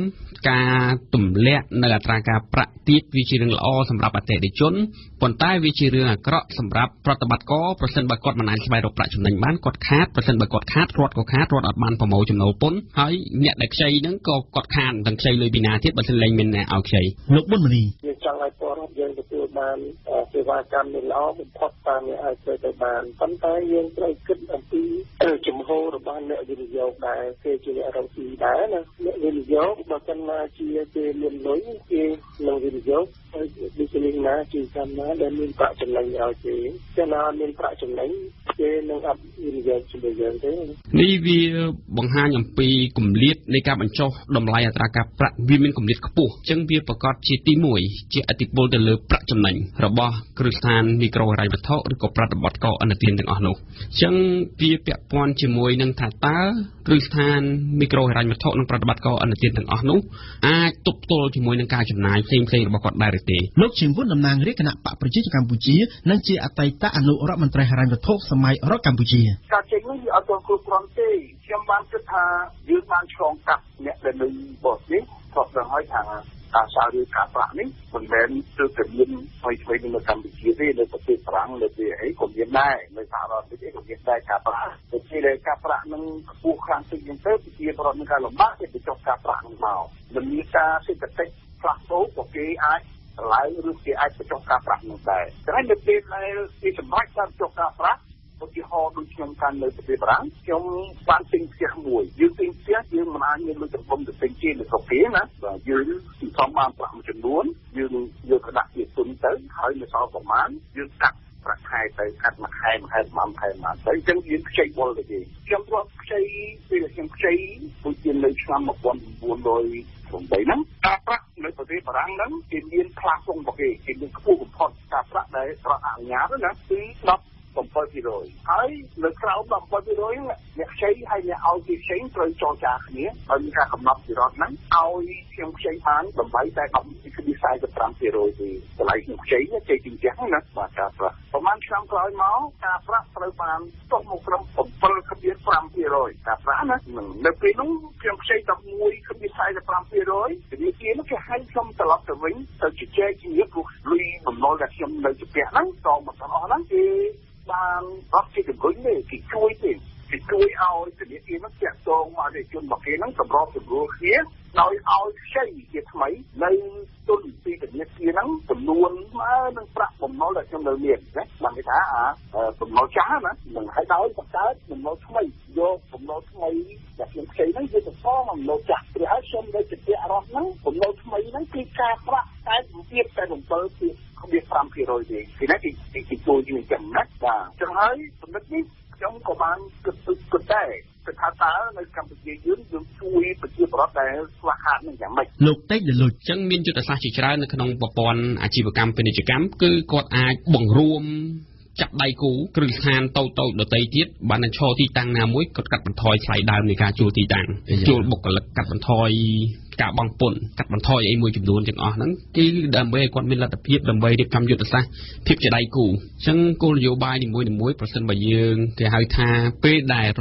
ការទម្លាក់នៅអត្រាការប្រាក់ទាបវាជារឿងល្អសម្រាប់អតិថិជនប៉ុន្តែវាជារឿងអាក្រក់សម្រាប់ប្រតិបត្តិករប្រសិនបើគាត់មិនអាចស្វែងរកប្រាក់ចំណេញបានគាត់ខាតប្រសិនបើគាត់ខាតរដ្ឋក៏ខាតរដ្ឋអត់បានប្រមូលចំណូលពន្ធហើយអ្នកដែលខ្ចីហ្នឹងក៏គាត់ខាតទាំងខ្ចីលុយពីណាទៀតបើសិនលែងមានអ្នកឲ្យខ្ចីលោកប៊ុនមនីយើងចង់ឲ្យពលរដ្ឋយើងទទួលបានសេវាកម្មនេះល្អបំផុតតាមអ្នកឲ្យទៅបានប៉ុន្តែយើងត្រូវគិតអំពី របស់អ្នកវិនិយោគដែរគេជាអ្នករកស៊ីដែរណាអ្នកវិនិយោគបើសិនមកជាគេមានលុយគេនឹងវិនិយោគហើយដូចនេះណាជាកម្មណាដែលមានប្រាក់ចំណេញឲ្យគេចឹងណាមានប្រាក់ចំណេញគេនឹងអត់វិនិយោគជាមួយយើងទេនេះវាបង្ហាញអំពីគម្លាតនៃការបញ្ចុះតម្លៃអត្រាការប្រាក់វាមានគម្លាតខ្ពស់ចឹងវាប្រកាសជាទី1ជាអតិពលទៅលើប្រាក់ចំណេញរបស់គ្រឹះស្ថានមីក្រូហិរញ្ញវត្ថុឬក៏ប្រតិបត្តិការអន្តរជាតិទាំងអស់នោះចឹងវាពាក់ព័ន្ធជាមួយនឹងថាតើគ្រឹះស្ថានមីក្រូហិរញ្ញវត្ថុនិងប្រតិបត្តិការអន្តរជាតិទាំងអស់នោះអាចទប់ទល់ជាមួយនឹងការចំណាយផ្សេងៗរបស់គាត់ដែរឬទេលោកជាវុនតំណាងរាជគណៈបកប្រជាជនកម្ពុជានិងជាអតីតអនុរដ្ឋមន្ត្រីហិរញ្ញវត្ថុសម័យរដ្ឋកម្ពុជាការចេញនេះវាអត់ទាន់គ្រប់គ្រាន់ទេខ្ញុំបានគិតថាយើងបានឆ្លងកាត់អ្នកដែលនៅបោះនេះថតដល់ហើយថាការសាររៀបការប្រាក់នេះមិនមែនគឺតែមានផ្នែកផ្សេងនៅកម្ពុជាទេនៅប្រទេសបារាំងនៅទីអីក៏មានដែរនៅសហរដ្ឋអាមេរិកក៏មានដែរការប្រាក់តែជាការប្រាក់នឹងខ្ពស់ខ្លាំងពេកជាងទៅជាប្រព័ន្ធការលំបាកគេចុះការប្រាក់នឹងមកមិនមានការសេដ្ឋកិច្ចផ្លាស់ប្ដូរក៏គេអាចឡើងឬគេអាចបញ្ចុះការប្រាក់នោះដែរតែនៅពេលដែលគេសម្រេចការបញ្ចុះការប្រាក់ឧទាហរណ៍ដូចខ្ញុំកាលនៅប្រទេសបារាំងខ្ញុំបានទិញផ្ទះមួយយើងទិញផ្ទះយើងមិនអាចមានលុយចំនួនទៅទិញជានៅស្រុកគេណាបាទយើងសន្សំបានប្រាក់មួយចំនួនយើងយកទៅដាក់ជាទុនទៅហើយនៅសល់ប្រមាណយើងកាត់ប្រាក់ខែទៅកាត់មួយខែមួយខែមួយខែមកទៅអញ្ចឹងយើងខ្ចីបុលទៅគេខ្ញុំព្រោះខ្ចីពេលខ្ញុំខ្ចីដូចជានៅឆ្នាំ1998ហ្នឹងការប្រាក់នៅប្រទេសបារាំងហ្នឹងគេមានផ្លាស់ផងរបស់គេគេមានខ្ពស់បំផុតការប្រាក់ដែលរដ្ឋអនុញ្ញាតណាគឺ10% ហើយលើក្រោម 10% អ្នកខ្ចីហើយអ្នកឲ្យគេខ្ចីត្រូវចរចាគ្នាហើយមានការកំណត់ពីរដ្ឋហ្នឹងឲ្យខ្ញុំខ្ចីបានតម្លៃតែ 45% ទេតម្លៃខ្ញុំខ្ចីគេជិះជាងណាបាទការប្រាក់ប្រហែលឆ្នាំក្រោយមកការប្រាក់ត្រូវបានចុះមកត្រឹម 7.5% ការប្រាក់ណានៅពេលនោះខ្ញុំខ្ចី 11.45% នេះគេមកគេហៅខ្ញុំត្រឡប់ទៅវិញទៅជជែកគ្នាព្រោះលុយបំណុលដែលខ្ញុំនៅផ្ទះហ្នឹងតមកទាំងអស់ហ្នឹងគឺបានអត់ជាជំនួយគេជួយទេគេជួយឲ្យជំនាញគេមកចាក់តងមកឲ្យជនរបស់គេហ្នឹងសម្របសម្រួលគ្នាដោយឲ្យខ្ចីជាថ្មីនៅទុនពីជំនាញគេហ្នឹងចំនួនមកនឹងប្រាក់បំណុលដែលខ្ញុំនៅមានណាបានគេថាអាបំណុលចាស់ណានឹងឲ្យដោយបង្កើតបំណុលថ្មីយកបំណុលថ្មីដែលខ្ញុំខ្ចីហ្នឹងវាទៅផងបំណុលចាស់ព្រោះឲ្យខ្ញុំនៅជាពាក់រស់ហ្នឹងបំណុលថ្មីហ្នឹងគឺការប្រាក់តែជំនាញតែ7.5% ទេគេណាគេចូលជាងចំណាក់បាទចឹងហើយចំណុចនេះខ្ញុំក៏បានគិតដែរគឺថាតើនៅកម្ពុជាយើងជួយប្រជាពលរដ្ឋដែលខ្វះខាតនឹងយ៉ាងម៉េចលោកតេជលោកចឹងមានយុទ្ធសាស្ត្រជាច្រើននៅក្នុងប្រព័ន្ធអាជីវកម្មពាណិជ្ជកម្មគឺគាត់អាចបង្រួមចាប់ដៃគូគ្រឹះស្ថានតូចៗដទៃទៀតបាននឹងឈរទីតាំងណាមួយគាត់កាត់បន្ថយថ្លៃដើមនៃការជួលទីតាំងជួលបុគ្គលិកកាត់បន្ថយការបង់ពន្ធកាត់បន្ថយអីមួយចំនួនទាំងអស់ហ្នឹងគឺដើម្បីឲ្យគាត់មានលទ្ធភាពដើម្បីរៀបចំយុទ្ធសាស្ត្រភាពជាដៃគូអញ្ចឹងគោលនយោបាយនីមួយៗប្រសិនបើយើងគេហៅថាពេលដែលរដ្ឋ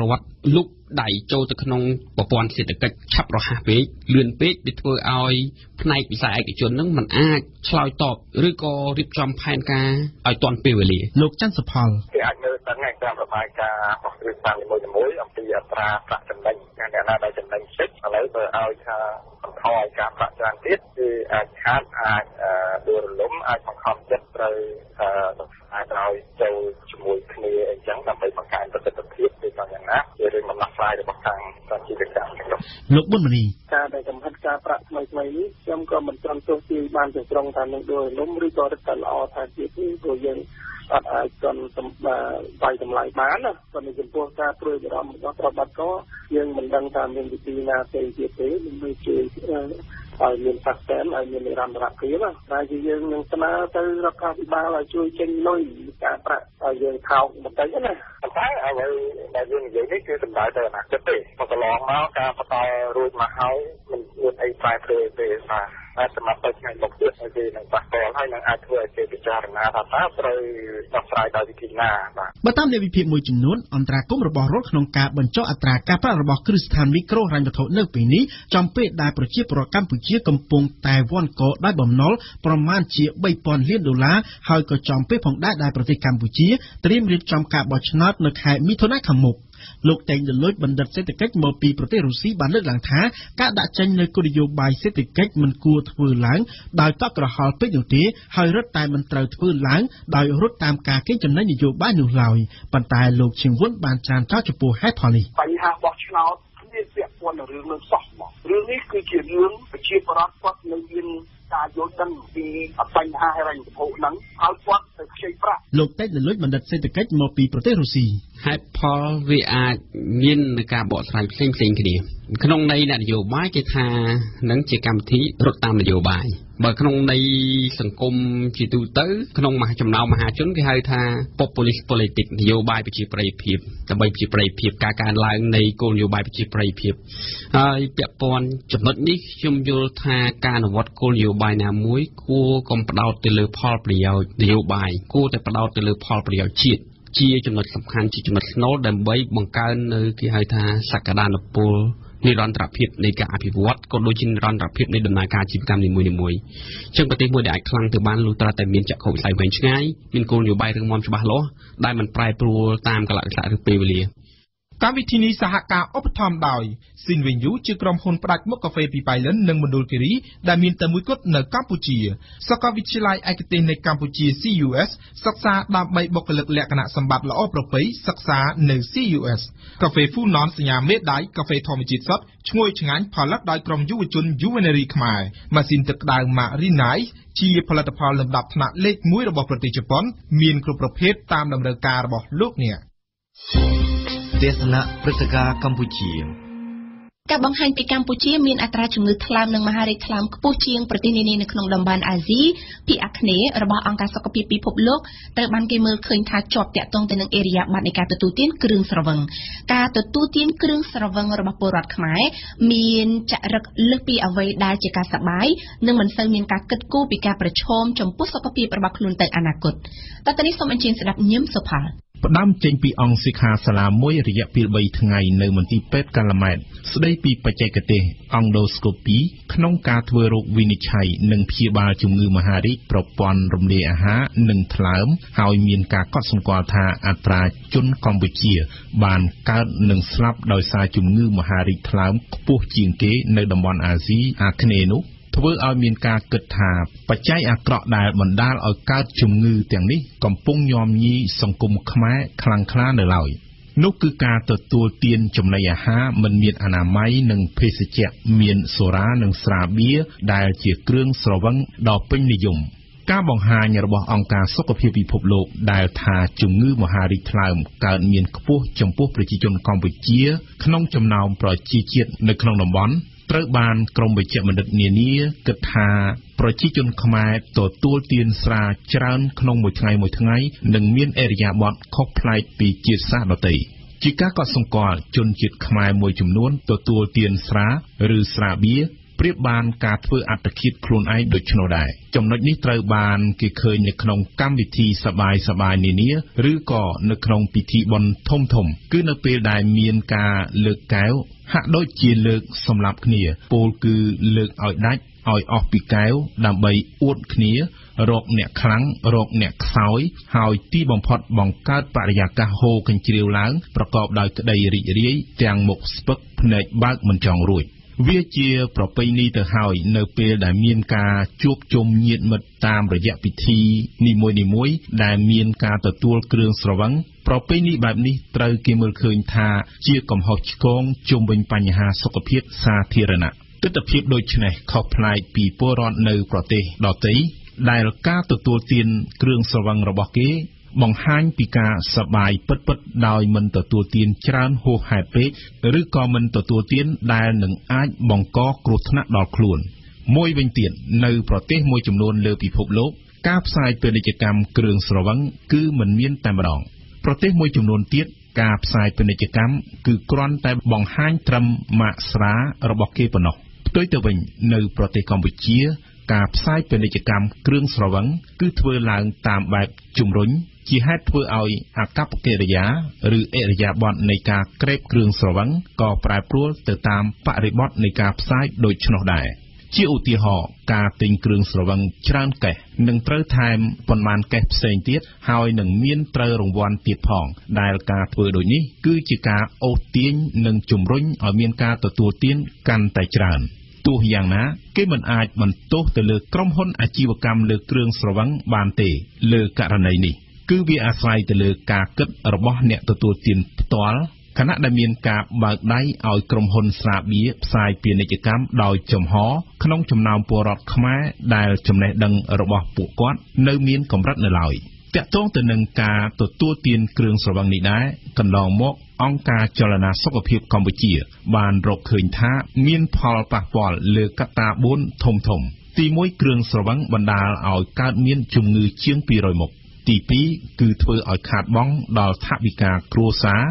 លុបដៃចូលទៅក្នុងប្រព័ន្ធសេដ្ឋកិច្ចឆាប់រហ័សពេកលឿនពេកវាធ្វើឲ្យផ្នែកវិស័យឯកជននឹងមិនអាចឆ្លើយតបឬក៏រៀបចំផែនការឲ្យទាន់ពេលវេលាលោកច័ន្ទសុផលគេអាចមើលដឹងឯកតាមរបាយការណ៍របស់គ្រឹះស្ថាននីមួយៗអំពីអត្រាប្រាក់ចំណេញអ្នកណាដែលចំណេញតិចឥឡូវបើឲ្យថាបន្ថយការប្រាក់ច្រើនទៀតគឺអាចខាតអាចដួលរលំអាចបង្ខំចិត្តត្រូវអាចឲ្យចូលជាមួយគ្នាអីចឹងដើម្បីបង្កើនប្រសិទ្ធភាពឬក៏យ៉ាងណាជារឿងដំណោះស្រាយរបស់ខាងសាជីវកម្មលោកប៊ុនមនីការដែលកំហិតការប្រាក់ថ្មីៗនេះខ្ញុំក៏មិនត្រង់ទោះជាបានទាំងត្រង់ថានឹងដួលរលំឬក៏រឹតតែល្អថាជាទីព្រោះយើងអត់អាចចំសម្បាបាយតម្លៃបានណាប៉ុន្តែចំពោះការព្រួយបារម្ភរបស់ប្រតិបត្តិក៏យើងមិនដឹងថាមានវិធីណាផ្សេងទៀតទេដើម្បីជួយឲ្យមានផាសតាមឲ្យមាននិរន្តរភាពតែគឺយើងនឹងស្នើទៅរដ្ឋាភិបាលឲ្យជួយចេញលុយការប្រាក់ឲ្យយើងថោកបន្តិចណាតែអ្វីដែលយើងនិយាយនេះគឺសំដៅទៅអនាគតទេមកកន្លងមកការបន្តរួចមកហើយមិនមានអីប្រែប្រួលទេបាទតែសម្រាប់ថ្ងៃមុខទៀតគឺនឹងប៉ះពាល់ហើយនឹងអាចធ្វើឲ្យគេពិចារណាថាតើត្រូវដោះស្រាយដោយវិធីណាបាទបើតាមអ្នកវិភាគមួយចំនួនអន្តរាគមរបស់រដ្ឋក្នុងការបញ្ចុះអត្រាការប្រាក់របស់គ្រឹះស្ថានមីក្រូហិរញ្ញវត្ថុនៅពេលនេះចំពេលដែលប្រជាពលរដ្ឋកម្ពុជាកំពុងតែវាន់កដោយបំណុលប្រមាណជា$3,000,000,000ហើយក៏ចំពេលផងដែរដែលប្រទេសកម្ពុជាត្រៀមរៀបចំការបោះឆ្នោតនៅខែមិថុនាខាងមុខ Look Tang the Lloyd Bandar set the cake more people to receive Bandar Langha, got that channel could you buy set the cake Munku through Lang, by Tucker Hall Penalty, high road time and trout through Lang, by road time carcage and then you buy new Lowy, but I look Ching won't ban chan touchable happily. But you have watched out, it's one real sophomore. Really quick, you achieve a rock pot million. ការយល់ដឹងពីអបញ្ហាហិរញ្ញវត្ថុហ្នឹងហើយគាត់ទៅខ្ចីប្រាក់លោកតែ បាយមួយគួរកំផ្ដោតទៅលើផលប្រយោជន៍នយោបាយគួរតែផ្ដោតទៅលើផលប្រយោជន៍ជាតិជាចំណុចសំខាន់ជាចំណុចស្នូលដើម្បីបង្កើននៅគេហៅថាសក្តានុពល និរន្តរភាពនៃការអភិវឌ្ឍក៏ដូចជានិរន្តរភាពនៃដំណើរការជីវកម្មនីមួយៗជាប្រទេសមួយដែលអាចខ្លាំងទៅបានលូត្រាតែមានចក្ខុវិស័យវែងឆ្ងាយមានគោលនយោបាយរឹងមាំច្បាស់លាស់ដែលមិនប្រែប្រួលតាមកាលៈទេសៈឬពេលវេលា កម្មវិធីនេះសហការអបថមដោយស៊ីនវិញយូជាក្រុមហ៊ុនផ្ដាច់មុខកាហ្វេពីប៉ៃលិននិងមណ្ឌលគិរីដែលមានតែមួយគត់នៅកម្ពុជា ទេសនាព្រឹត្តិការណ៍កម្ពុជាមានអត្រាជំងឺថ្លើមនិងមហារីកថ្លើមខ្ពស់ជាងប្រទេសនានានៅក្នុងតំបន់អាស៊ីពីអាគ្នេយ៍របស់អង្គការសុខភាពពិភពលោកត្រូវបានគេមើលឃើញថាជាប់ទាក់ទងទៅនឹងអេរីយ៉ាបាត់នៃការទទួលទានគ្រឿងស្រវឹងការទទួលទានគ្រឿងស្រវឹងរបស់ពលរដ្ឋខ្មែរមានចក្រិតលើសពីអ្វីដែលជាការសប្បាយនិងមិនសូវមានការគិតគូរពីការប្រឈមចំពោះសុខភាពរបស់ខ្លួនតែអនាគតតើនេះសូមអញ្ជើញស្ដាប់ញឹមសុផាល ធ្វើឲ្យមានការគិតថាបច្ច័យអាក្រក់ដែលបណ្ដាលឲ្យកើតជំងឺមហារីកថ្លើមកំពុងយំញីសង្គមខ្មែរខ្លាំងក្លានៅឡើយ នោះគឺការទទួលទានចំណីអាហារមិនមានអនាម័យនិងភេសជ្ជៈមានសូរ៉ានិងស្រាបៀរដែលជាគ្រឿងស្រវឹងដ៏ពេញនិយម ការបង្ហាញរបស់អង្គការសុខភាពពិភពលោកដែលថាជំងឺមហារីកថ្លើមកើតមានខ្ពស់ចំពោះប្រជាជនកម្ពុជាក្នុងចំណោមប្រជាជាតិនៅក្នុងតំបន់ ត្រូវបានក្រុមវេជ្ជបណ្ឌិតនានាគិតថាប្រជាជនខ្មែរទទួលទានស្រាច្រើនក្នុងមួយថ្ងៃមួយថ្ងៃនិងមានអេរយាប័តខុសប្លែកពីជាតិសាសន៍ដទៃជាការកត់សម្គាល់ជនជាតិខ្មែរមួយចំនួនទទួលទានស្រាឬស្រាបៀរ ព្រៀបបានការធ្វើអត្តឃាតខ្លួនឯងដូច្នោះដែរចំណុចនេះត្រូវបានគេឃើញនៅក្នុងកម្មវិធីសបាយសបាយនានាឬក៏នៅក្នុងពិធីបុណ្យធំៗគឺនៅពេលដែលមានការលើកកែវហាក់ដូចជាលើកសម្រាប់គ្នាពោលគឺលើកឲ្យដាច់ឲ្យអស់ពីកែវដើម្បីអួតគ្នារកអ្នកខ្លាំងរកអ្នកខ្សោយហើយទីបំផុតបង្កើតបរិយាកាសហូរកញ្ជ្រៀវឡើងប្រកបដោយក្តីរីករាយទាំងមុខស្ពឹកភ្នែកបើកមិនចង់រួច វាជាប្រពៃណីទៅហើយនៅពេលដែលមានការជួបជុំញាតិមិត្តតាមរយៈពិធីនីមួយៗដែលមានការទទួលគ្រឿងស្រវឹងប្រពៃនេះបែបនេះត្រូវគេមើលឃើញថាជាកំហុសឆ្គងជុំវិញបញ្ហាសុខភាពសាធារណៈ ទិដ្ឋភាពដូចនេះខុសប្លែកពីពលរដ្ឋនៅប្រទេសដទៃដែលកាលទទួលទានគ្រឿងស្រវឹងរបស់គេបង្ហាញពីការសប្បាយពិតៗដោយមិនទទួលទានដែលនឹងអាចបង្កគ្រោះថ្នាក់ដល់ខ្លួនមួយវិញទៀតនៅប្រទេសមួយចំនួនលើពិភពលោកការផ្សាយពាណិជ្ជកម្មគ្រឿងស្រវឹងគឺមិនមានតែម្ដងប្រទេសមួយចំនួនទៀតការផ្សាយពាណិជ្ជកម្មគ្រឿងស្រវឹងគឺធ្វើឡើងតាមបែបជំរុញ ជាហេតុធ្វើឲ្យអាកប្បកិរិយាឬអេរយាប័តនៃការក្រេបគ្រឿងស្រវឹងក៏ប្រែប្រួលទៅតាមបរិបទនៃការផ្សាយដូច្នោះដែរ ជា ឧទាហរណ៍ ការ ទិញ គ្រឿង ស្រវឹង ច្រើន កេះ នឹង ត្រូវ ថែម ប៉ុន្មាន កេះ ផ្សេង ទៀត ហើយ នឹង មាន ត្រូវ រង្វាន់ ទៀត ផង ដែល ការ ធ្វើ ដូច នេះ គឺជា ការ អូស ទាញ និង ជំរុញ ឲ្យ មាន ការ ទទួល ទាន កាន់ តែ ច្រើន ទោះយ៉ាងណាគេមិនអាចបន្តទៅលើក្រុមហ៊ុនអាជីវកម្មលើគ្រឿងស្រវឹងបានទេ អង្គការចលនាសុខភាពកម្ពុជាបានរកឃើញថាមានផលប៉ះពាល់លើកត្តា 4 ធំៗ ទី 1 គ្រឿងស្រវឹងបណ្ដាលឲ្យកើតមានជំងឺជាង 200 មុខ ទី 2 គឺធ្វើឲ្យខាតបង់ដល់ថវិកាគ្រួសារ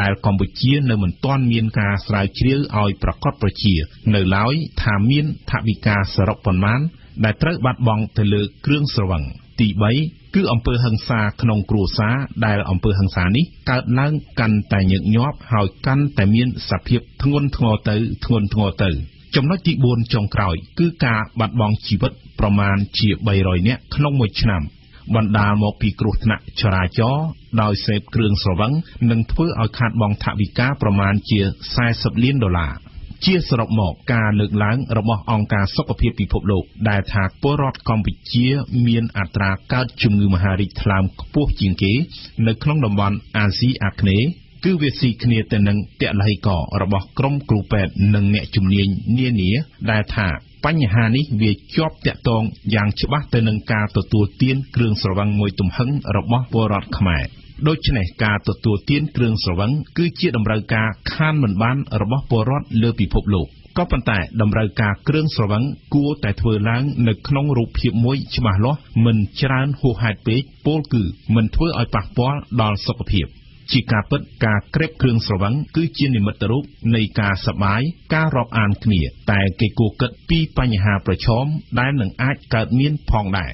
ដែលកម្ពុជានៅមិនទាន់មានការស្រាវជ្រាវឲ្យប្រកបប្រជានៅឡើយថាមានថវិកាសរុបប៉ុន្មានដែលត្រូវបាត់បង់ទៅលើគ្រឿងស្រវឹង ទី 3 គឺអំពើហិង្សាក្នុងគ្រួសារដែលអំពើហិង្សានេះកើតឡើងកាន់តែញឹកញាប់ហើយកាន់តែមានសភាពធ្ងន់ធ្ងរទៅចំណុចទី 4 ចុងក្រោយគឺការបាត់បង់ជីវិតប្រមាណជា 300 នាក់ក្នុងមួយឆ្នាំបណ្ដាលមកពីគ្រោះថ្នាក់ចរាចរណ៍ដោយសេពគ្រឿងស្រវឹងនិងធ្វើឲ្យខាតបង់ថវិកាប្រមាណជា 40 លាន$ ជាសរុបមកការលើកឡើងរបស់អង្គការសុខភាពពិភពលោកដែលថាពលរដ្ឋកម្ពុជាមានអត្រាកើតជំងឺមហារីកថ្លើមខ្ពស់ជាងគេនៅក្នុងតំបន់អាស៊ីអាគ្នេយ៍គឺវាស៊ីគ្នាទៅនឹង ដូចនេះការទទួលទានគ្រឿងស្រវឹងគឺជាតម្រូវការខានមិនបានរបស់ពលរដ្ឋលើពិភពលោកក៏ប៉ុន្តែតម្រូវការគ្រឿងស្រវឹងគួរតែធ្វើឡើងនៅក្នុងរូបភាពមួយច្បាស់លាស់មិនច្រើនហួសហេតុពេកពោលគឺមិនធ្វើឲ្យប៉ះពាល់ដល់សុខភាពជាការពិតការក្រេបគ្រឿងស្រវឹងគឺជានិមិត្តរូបនៃការសប្បាយការរាប់អានគ្នាតែគេគួរគិតពីបញ្ហាប្រឈមដែលនឹងអាចកើតមានផងដែរ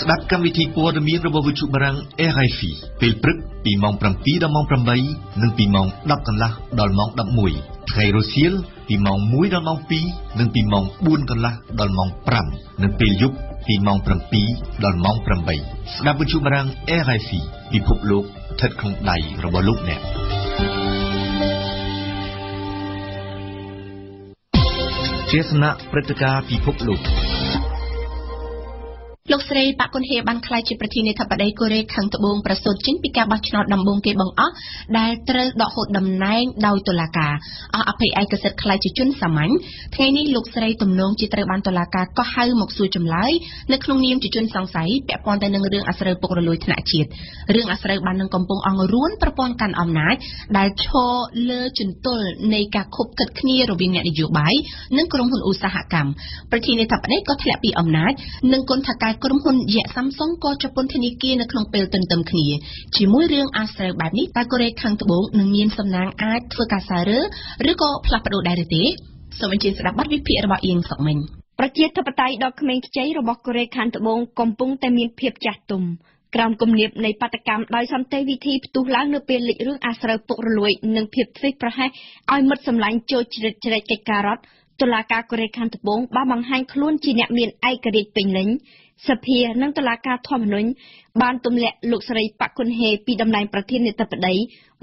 ស្ដាប់កម្មវិធីព័ត៌មានរបស់វិទ្យុបារាំង RFI ពេលព្រឹក ពីម៉ោង 7 ដល់ម៉ោង 8 និង ពី ម៉ោង 10 កន្លះ ដល់ម៉ោង 11 ថ្ងៃរសៀល ពី ម៉ោង 1 ដល់ម៉ោង 2 និង ពី ម៉ោង 4 កន្លះ ដល់ម៉ោង 5 និង ពេលយប់ ពី ម៉ោង 7 ដល់ម៉ោង 8 ស្ដាប់ វិទ្យុបារាំង RFI ពិភពលោក ស្ថិតក្នុងដៃរបស់លោកអ្នក ជាស្នាព្រឹត្តិការណ៍ពិភពលោក លោកស្រីប៉ាក់គុនហេបានខ្លាចជាប្រធានាធិបតីកូរ៉េខាងត្បូងប្រសូតចិនពីការបាត់ឆ្នោតដំបងគេបងអស់ដែលត្រូវដកហូតតំណែងដោយតុលាការអស់អភ័យឯកសិទ្ធិខ្លាចជាជនសាមញ្ញថ្ងៃនេះលោកស្រីទំនងជាត្រូវបានតុលាការកោះហៅមកសួរចម្លើយនៅក្នុងនាមជាជនសង្ស័យពាក់ព័ន្ធទៅនឹងរឿងអាស្រូវពុករលួយថ្នាក់ជាតិរឿងអាស្រូវបាននឹងកំពុងអង្រួនប្រព័ន្ធកាន់អំណាចដែលឈរលើចន្ទុលនៃការខុបគិតគ្នារវាងអ្នកនយោបាយនិងក្រុមហ៊ុនឧស្សាហកម្មប្រធានាធិបតីក៏ធ្លាក់ពីអំណាចនិងគន្ថការក្រុមហ៊ុនយៈ Samsung ក្រមគំនាបនៃបាតកម្មដោយសន្តិវិធីផ្ទុះឡើងនៅពេលលេចរឿងអាស្រូវពុករលួយនិងភាពស្លេកប្រហែសឲ្យមុតសម្លាញ់ចូលជ្រិតជ្រែកកិច្ចការរដ្ឋតុលាការកូរ៉េខាងត្បូងបានបង្ហាញខ្លួនជាអ្នកមានឯករាជ្យពេញលេញ សភានិងតុលាការធម្មមនុញ្ញបានទម្លាក់លោកស្រីប៉ាក់គុនហេពីតំណែងប្រធានាធិបតី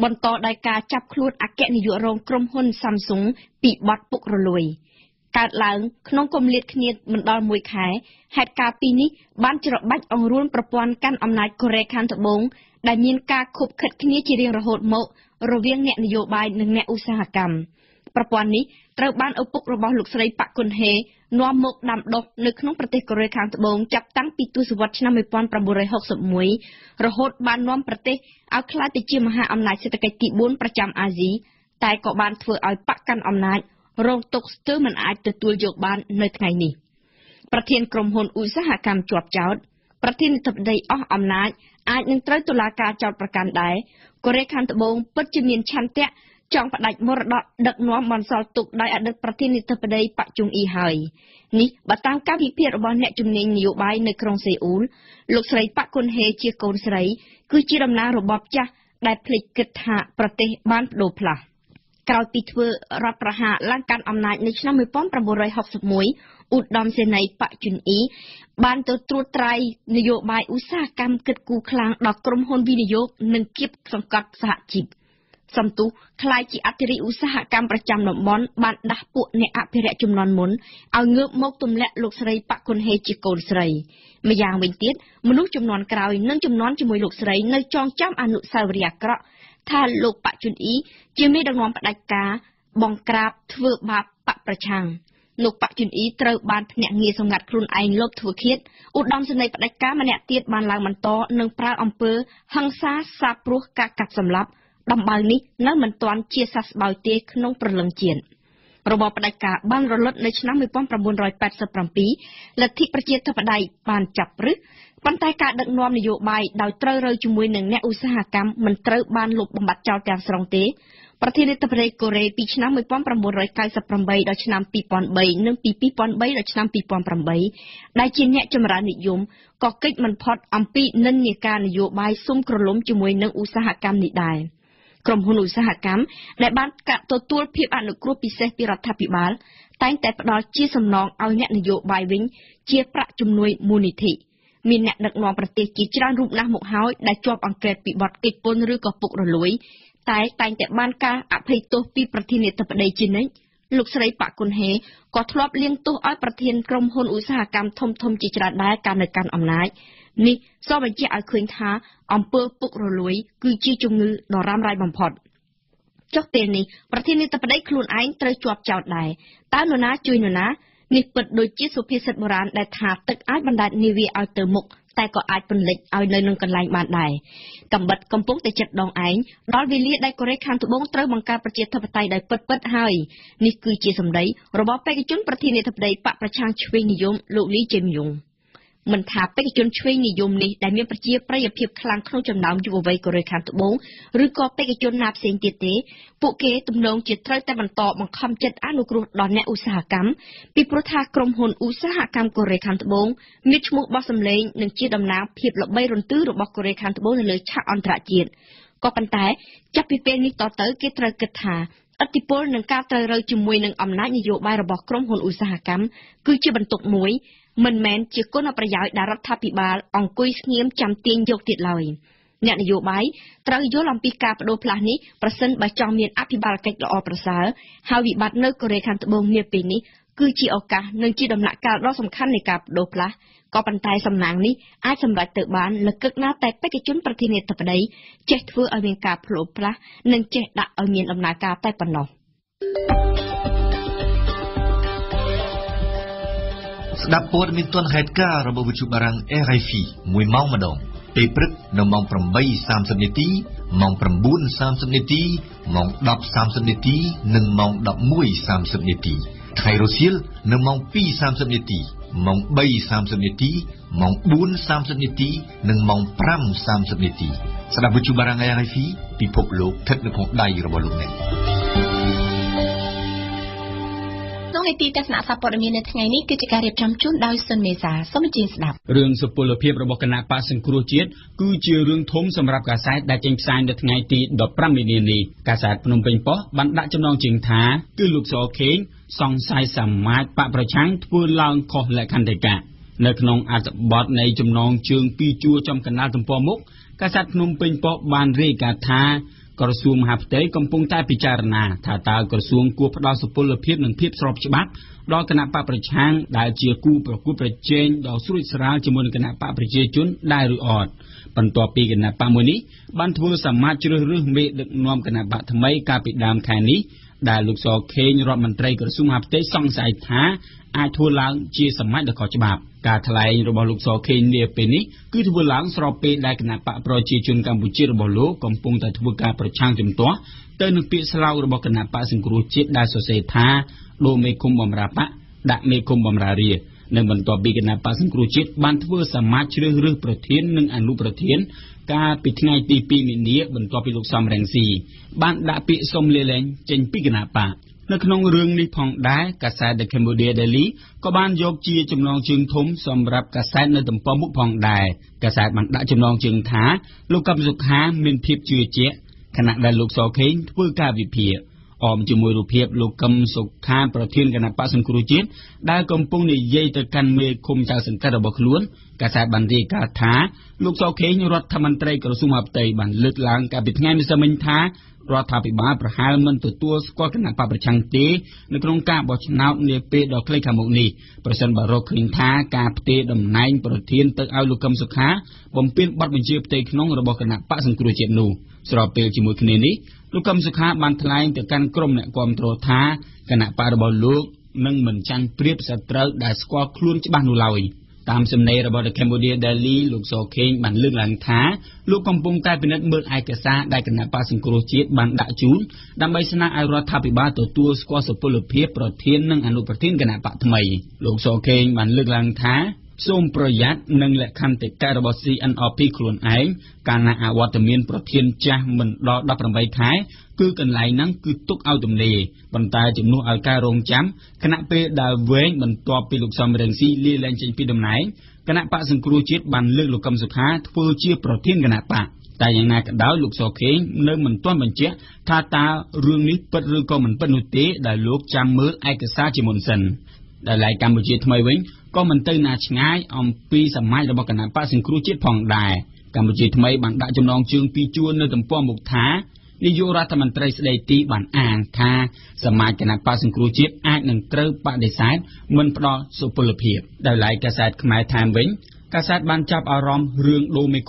បន្តដោយការចាប់ខ្លួនអគ្គនាយករងក្រុមហ៊ុន Samsung ពីបទពុករលួយកើតឡើងក្នុងគម្លាតគ្នាមិនដល់មួយខែហេតុការណ៍ពីរនេះបានច្របាច់អង្រួនប្រព័ន្ធកាន់អំណាចកូរ៉េខាងត្បូងដែលមានការខុបខិតគ្នាជារៀងរហូតមករវាងអ្នកនយោបាយនិងអ្នកឧស្សាហកម្ម នាំមកដាំដុះនៅក្នុងប្រទេសកូរ៉េខាងត្បូងចាប់តាំងពីទសវត្សរ៍ឆ្នាំ 1961 រហូតបាននាំប្រទេសឲ្យក្លាយទៅជាមហាអំណាចសេដ្ឋកិច្ចទី 4 ប្រចាំអាស៊ីតែក៏បានធ្វើឲ្យបកកាន់អំណាចរងទុកស្ទើរមិនអាចទទួលយកបាននៅថ្ងៃនេះប្រធានក្រុមហ៊ុនឧស្សាហកម្មជាប់ចោតប្រធានាធិបតីអស់អំណាចអាចនឹងត្រូវតុលាការចោទប្រកាន់ដែរកូរ៉េខាងត្បូងពិតជាមានឆន្ទៈ ចង់បដិញ្ញមរតកដឹកនាំបន្សល់ទុកដោយអតីតប្រធានាធិបតីប៉ាក់ជុងអ៊ីហើយនេះបើតាមការវិភាគរបស់អ្នកជំនាញនយោបាយនៅក្រុងសេអ៊ូលលោកស្រីប៉ាក់គុនហេជាកូនស្រីគឺជាដំណើររបបចាស់ដែលភ្លេចគិតថាប្រទេសបានបដូរផ្លាស់ ថាលោកបច្ចុប្បន្ននេះជាមេដឹកនាំបដិការបង្ក្រាបធ្វើបាបបកប្រឆាំងលោកបច្ចុប្បន្ននេះត្រូវបានភ្នាក់ងារសម្ងាត់ខ្លួនឯងលបធ្វើឃាតឧត្តមសេនីយ៍បច្ចុប្បន្ននេះត្រូវបានផ្នែកងាយសម្ងាត់ខ្លួនឯងលបធ្វើឃាតឧត្តមសេនីយ៍បដិការម្នាក់ទៀតបានឡើងបន្តនឹងប្រើអំពើហិង្សាសាបព្រោះការកាត់សម្លាប់ ដំណើរនេះនៅមិនទាន់ជាសះស្បើយទេក្នុងព្រលឹងជាតិ ក្រុមហ៊ុនឧស្សាហកម្មដែលបានកាត់ទទួលភាពអនុគ្រោះពិសេសពីរដ្ឋាភិបាលតែងតែផ្ដល់ជាសំណងឲ្យអ្នកនយោបាយវិញជាប្រាក់ជំនួយមូលនិធិមានអ្នកដឹកនាំប្រទេសជាច្រើនរូបណាស់មកហើយដែលជាប់អង្កេតពីបទកិច្ចពន្ធឬក៏ពុករលួយតែងតែបានការអភ័យទោសពីប្រធានាធិបតីជានិច្ច នេះសបញ្ជាក់ឲ្យឃើញថាអំពើពុករលួយគឺជាជំងឺដ៏រ៉ាំរ៉ៃបំផុត ចុះពេលនេះប្រធានាធិបតីខ្លួនឯងត្រូវជាប់ចោតដែរតើនរណាជួយនរណានេះពិតដូចជាសុភាសិតបុរាណដែលថាទឹកអាចបណ្តែតនាវាឲ្យទៅមុខតែក៏អាចពន្លិចឲ្យនៅនឹងកន្លែងបានដែរកំបិតកំពុងតែចិត្តដងឯងដល់វេលាដែលកូរ៉េខាងត្បូងត្រូវបង្ការប្រជាធិបតីដោយពិតៗហើយនេះគឺជាសម្ដីរបស់បេក្ខជនប្រធានាធិបតីបកប្រឆាំងឆ្វេងនិយមលោកលីចេមយុង មិនថាបេក្ខជនឆ្វេងនិយមនេះដែលមានប្រជាប្រិយភាពខ្លាំងក្នុងចំណោមយុវវ័យកូរ៉េខាងត្បូងឬក៏បេក្ខជនណាផ្សេងទៀតទេ អតិពលនឹងការត្រូវរើជំនួយនឹងអំណាចនយោបាយរបស់ក្រុមហ៊ុនឧស្សាហកម្មគឺជាបន្ទុកមួយមិនមែនជាគុណប្រយោជន៍ដែលរដ្ឋាភិបាលអង្គុយស្ងៀមចាំទាញយកទៀតឡើយអ្នកនយោបាយត្រូវយល់អំពីការបដូរផ្លាស់នេះប្រសិនបើចង់មានអភិបាលកិច្ចល្អប្រសើរហើយវិបត្តិនៅកូរ៉េខាងត្បូងមានពេលនេះគឺជាឱកាសនិងជាដំណាក់កាលដ៏សំខាន់នៃការបដូរផ្លាស់ក៏ប៉ុន្តែសំណាងនេះអាចសម្រេចទៅបានលើកទឹកណាស់តែបេក្ខជនប្រធានាធិបតីចេះធ្វើឲ្យមានការផ្លោផ្លាស់និងចេះដាក់ឲ្យមានដំណើរការតែប៉ុណ្ណោះ ស្ដាប់ព័ត៌មានទាន់ហេតុការណ៍របស់វិទ្យុបារាំង RFI មួយម៉ោងម្ដង ពេល ព្រឹក នៅ ម៉ោង 8:30 នាទី ម៉ោង 9:30 នាទី ម៉ោង 10:30 នាទី និង ម៉ោង 11:30 នាទី ថ្ងៃ រសៀល នៅ ម៉ោង 2:30 នាទី ម៉ោង 3:30 នាទី ម៉ោង 4:30 នាទី និង ម៉ោង 5:30 នាទី ស្ដាប់ វិទ្យុបារាំង RFI ពិភពលោក ស្ថិត នៅ ក្នុង ដៃ របស់ លោក អ្នក នៅនីតិទេសនាសព័ត៌មាននៅថ្ងៃនេះគឺជាការរៀបចំជូនដោយសុនមេសាសមាជិកស្ដាប់រឿងសុពលភាពរបស់គណៈបក្សសង្គ្រោះជាតិគឺជារឿងធំសម្រាប់កាសែតដែលចេញផ្សាយនៅថ្ងៃទី 15 មីនានេះកាសែតភ្នំពេញប៉ុស្តបានដាក់ចំណងជើងថាគឺលោកស.ខេងសង្ស័យសម្មាចបកប្រឆាំងធ្វើឡើងខុសលក្ខន្តិកៈនៅក្នុងអត្ថបទនៃចំណងជើងពីជួរចំកណ្ដាលទំព័រមុខ ការថ្លែងរបស់លោកស.ខេងរដ្ឋមន្ត្រីក្រសួងមហាផ្ទៃសង្ស័យថាអាចធ្វើឡើងជាសម័យដ៏ខុសច្បាប់ នៅក្នុងរឿងនេះផងដែរកាសែត The Cambodia Daily ក៏បានយកជាចំណងជើងធំសម្រាប់កាសែតនៅទំព័រមុខផងដែរកាសែតបានដាក់ចំណងជើងថាលោកកឹមសុខាមានភាពជឿជាក់ខណៈដែលលោកស.ខេងធ្វើការវិភាគ លោកសុខេងរតធមន្ត្រីក្រសួងអប់រំ តាមសំណេររបស់The Cambodia Daily លោកសុខេងបានលើកឡើងថា សូមប្រយ័ត្ននឹងលក្ខន្តិកៈរបស់ CNRP ខ្លួនឯងកាលណាអវត្តមានប្រធានចាស់មិនដល់ តែយ៉ាងណាក៏ដោយលោកសុខេងនៅមិនទាន់បញ្ជាក់ថាតើរឿងនេះពិតឬក៏មិនពិតនោះទេ កាសែតបានចាប់អារម្មណ៍រឿងដូមេឃុំបំរាបៈដាក់មេឃុំបំរារា លោកសខេងបានថ្លែងចំអកឲ្យគណៈបក្សសង្គ្រោះជាតិ គាត់ថាដកមេឃុំបំរាបៈដាក់មេឃុំបំរារា លោកសខេងនិយោរដ្ឋមន្ត្រីស្ដីទីបានបញ្ជាក់ថាក្រសួងកំពុងតែពិនិត្យមើលករណី ឬសពលភាពឲ្យសម្ាច់របស់គណៈបក្សសង្គ្រោះជាតិ ព័ត៌មានលឿនរហ័សច្បាស់លាស់និងស៊ីជម្រៅវិទ្យុបារាំង RFI សុខភាពនិងអនាម័យ ជំងឺរលាកសួតអាចចាប់ទុកជាជំងឺកាចសាហាវមួយដែលអាចសម្លាប់ជីវិតមនុស្សបានដោយងាយៗប្រសិនបើគ្មានការការពារនិងព្យាបាលដោយត្រឹមត្រូវនឹងទាន់ពេលវេលានោះទេម្យ៉ាងទៀតជំងឺនេះកើតឡើងបន្ទាប់ពីអាការៈគ្រុនផ្តាសាយធម្មតាផងតើរលាកសួតជាជំងឺអ្វីនិងអាចការពារព្យាបាលដោយវិធីណាខ្លះ សូមអញ្ជើញស្ដាប់ប្រសាសន៍របស់លោកវិជ្ជបណ្ឌិតអ៊ុំណាវុឌដែលកំពុងតែបំពេញកម្មសិក្សានៅមន្ទីរពេទ្យនាទីក្រុងប៉ារីស ជំរាបសួរលោកវិជ្ជបណ្ឌិតចា៎បាទជំរាបសួរបងប្អូនអ្នកស្ដាប់វិទ្យុខ្មែរបារាំងដែលហៅថាជំងឺរលាកសួតបើជាភាសាបច្ចេកទេសឲ្យចំជារលាកសាច់សួតបាទហើយ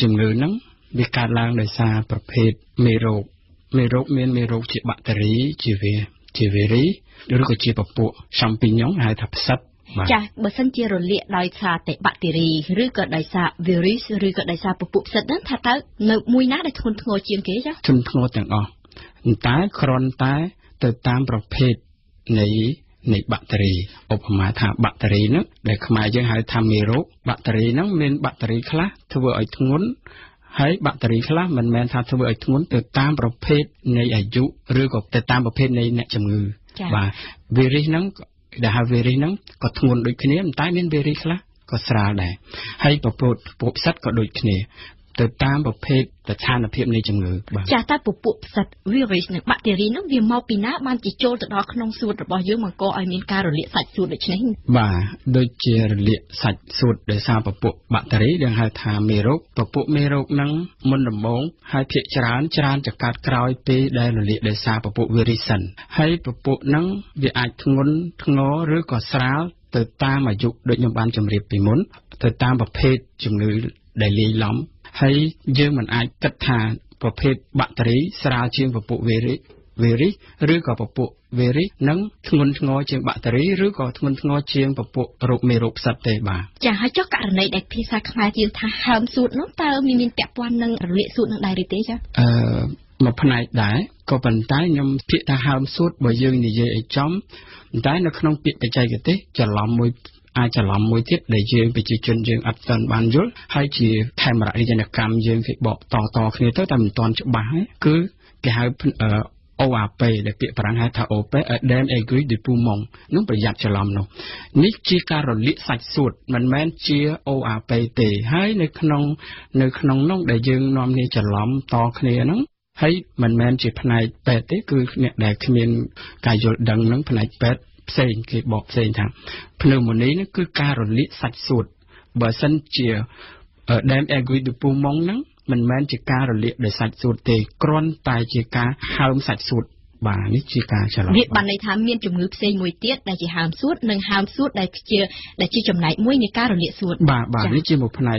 ជំងឺហ្នឹងវាកើតឡើងដោយសារប្រភេទមេរោគមានមេរោគជាបាក់តេរីជីវៈហៅថាផ្សិត Chắc bởi sân chia rồi liệt đòi xa tệ bacteria, rư cỡ đòi xa virus, rư cỡ đòi xa bụp bụp sật đến thật tớ, nợ mùi ná để thôn ngồi chiên kế chắc. Thôn ngồi chẳng ọ, ta khron ta từ tam bọc phết này bacteria, ốp mà thả bacteria nó, để khả mà dân hãy tham mê rốt, bacteria nó nên bacteria khá, thưa vợ ấy thôn ngốn. Hãy bạc tờ khá mình men tha thưa vợ thúng từ tam bọc phết này ở dụ rư gọc từ tam bọc phết này nè chầm ngư và virus nắng đã ha virus nắng có thúng đôi khi này tai men virus khá có sra này hãy bọc bột bột sắt có đôi khi này từ tam bọc phết từ than bọc phết này chầm ngư và ta bột bột sắt virus này bạc tờ nó vì mau pin á ban chỉ trôi từ đó không suốt rồi bao nhiêu mà cô ai miên ca rồi liệt sạch suốt được chứ này và đôi khi liệt sạch suốt để sao bọc bột bạc tờ đang hai thà mê rốt bọc bột mê rốt nắng môn đầm bóng hai thiệt chán chán chặt cắt còi pe đây là liệt để sao bọc bột virus hay bọc bột nắng vì ai thốn ngó rứa có sáo từ ta mà dục đội nhóm ban chầm liệt bị muốn từ ta bọc phết chầm ngư để lì lắm hay dư mình ai cất thà và phê bạc tấy sra chuyên vào bộ virus rứa có vào bộ virus nắng thun ngó chuyên bạc tấy rứa có thun ngó chuyên vào bộ rộp mề rộp sạch tề bà. Chả hay cho cả này đẹp thì sao khai chiêu thà hàm sụt nó ta mình đẹp quan năng lệ sụt năng đại tế chứ. Mà phần này đấy có phần tái nhom bị thà hàm sụt bởi dương thì dễ chấm tái nó không bị cái chạy cái tế chả làm môi ai chả làm môi tiết để dương bị chỉ chân dương áp tần ban rút hay chỉ thay mà lại dân cam dương phải bỏ to khi tới tầm toàn chỗ bái cứ cái hai OAP để bị phản hai thảo OP đem agree để pu mong nó phải giặt chả làm đâu nít chia cà rồi liệt sạch suốt mình men chia OAP tệ hay nơi khăn nông để dương nom này chả làm to khi nó hay mình men chỉ phần này bẹt đấy cứ nè để khi mình cài dột đằng nó phần này bẹt xây cái bọc xây thằng pneumonia nó cứ ca rồi liệt sạch sụt bởi sân chìa ở đem agui được pu mong nắng mình men chỉ ca rồi liệt để sạch sụt thì cron tài chỉ ca hàm sạch sụt bà nít chỉ ca trả lời việc bạn này tham miên chủng ngữ xây mùi tiết đại chỉ hàm sụt nâng hàm sụt đại chỉ chủng này mũi như ca rồi liệt sụt bà nít chỉ một phần này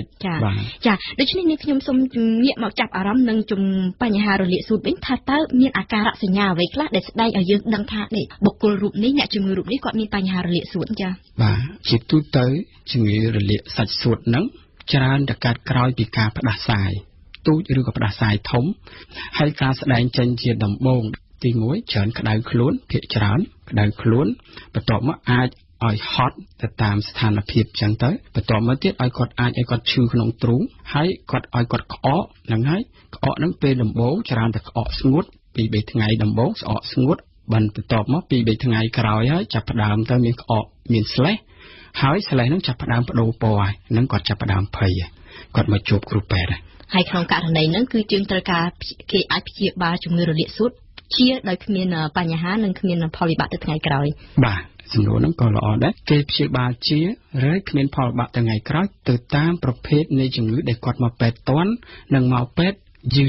chả đấy cho nên nít nhom xôm miệng mạo chạp aram nâng chủng bà nhà hà rồi liệt sụt bến thà tớ miên à ca rạ sờ nhà với class để đây ở dương đăng thà để bộc cồn rụp nấy nhà chủng ngữ rụp nấy gọi miên bà nhà hà rồi liệt sụt chả bà chỉ tu tới chủng ngữ rồi liệt sạch sụt nắng tràn đặc cát còi bị ca bắt đá xài tu chứ được bắt đá xài thống hay ca sẽ đánh chân chia đồng bông thì ngồi chán cả đời khốn thiệt chán cả đời khốn bắt đầu mà ai ai hot để tạm sanh phiền chẳng tới bắt đầu mà tiếc ai còn chư không trúng hay còn ai còn khó nắng hay khó nắng pe đầm bố chán để khó ngút vì bị ngày đầm bố khó ngút bàn bắt đầu mà vì bị ngày cày ấy chặt bắt đầu tới miền khó miền sle hái sle nó chặt bắt đầu bắt đầu bồi nó còn chặt bắt đầu phơi còn mà chụp group bè hay không cả này nó cứ chuyên tới cả cái ai kia ba chúng người rồi liệt suốt chia đời khi mình bà nhà há nên khi mình poly bạc từ ngày cày bà xin lỗi nó còn lọ đấy kê chia bà chia rồi khi mình poly bạc từ ngày cày từ tam pro phết này chừng ngữ để quạt màu pet toán nâng màu pet dư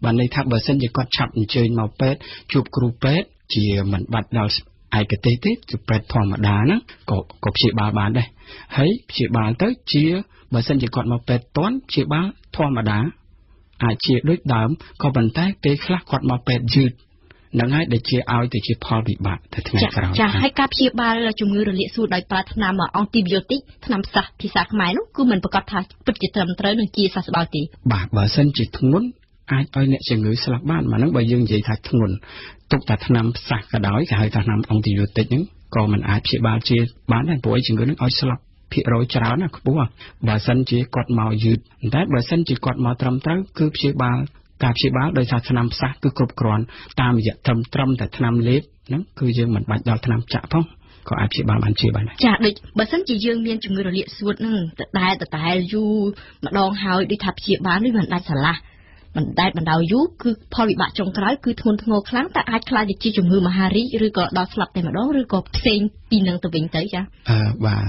và này tháp bờ sân để quạt chậm chơi màu pet chụp group pet chia mình bắt đầu ai cái tê tê chụp pet thòng mà đá nó có chia bà bán đây thấy chia bà tới chia bờ sân để quạt màu pet toán chia bà thòng mà đá ai chia đối đám có bàn tay tê khắc quạt màu pet dư năng hay để chia ao để chia pha bị bạc thật ngay cả rồi. Hay các chia ba là chủng ngư rồi liệt sụt đại ba tham mà antibiotic tham sạc thì sạc máy lúc cứ mình bắt thà bứt chỉ tham tới nên chia sạc bao tí. Bạc bờ sân chỉ thung lũng ai ai nè chủng ngư sạc ban mà nó bây giờ vậy thật thung lũng tục ta tham sạc cả đói cả hơi ta tham antibiotic những còn mình ai chia ba chia bán này buổi chủng ngư nó ai sạc thì rồi cháo nè bố à bờ sân chỉ cọt màu dứt đấy bờ sân chỉ cọt màu trầm tới cứ chia ba các chị báo đời sau năm sát cứ cột cồn tam giờ trầmแต่ năm lép nó cứ dương mình bắt đầu 5 chạm phong có ai chị báo bạn chị bạn chạm được bản thân chị dương miên chúng người liệt suốt tại du mà đòn hào đi thập chị báo đi mình đại sản là mình đại mình đào du cứ poli bạc trong cái cứ thôn ngô kháng tại ai khai chị chúng người mà hari rồi có đào sập này mà đó rồi có sen pin năng từ bình tới cha và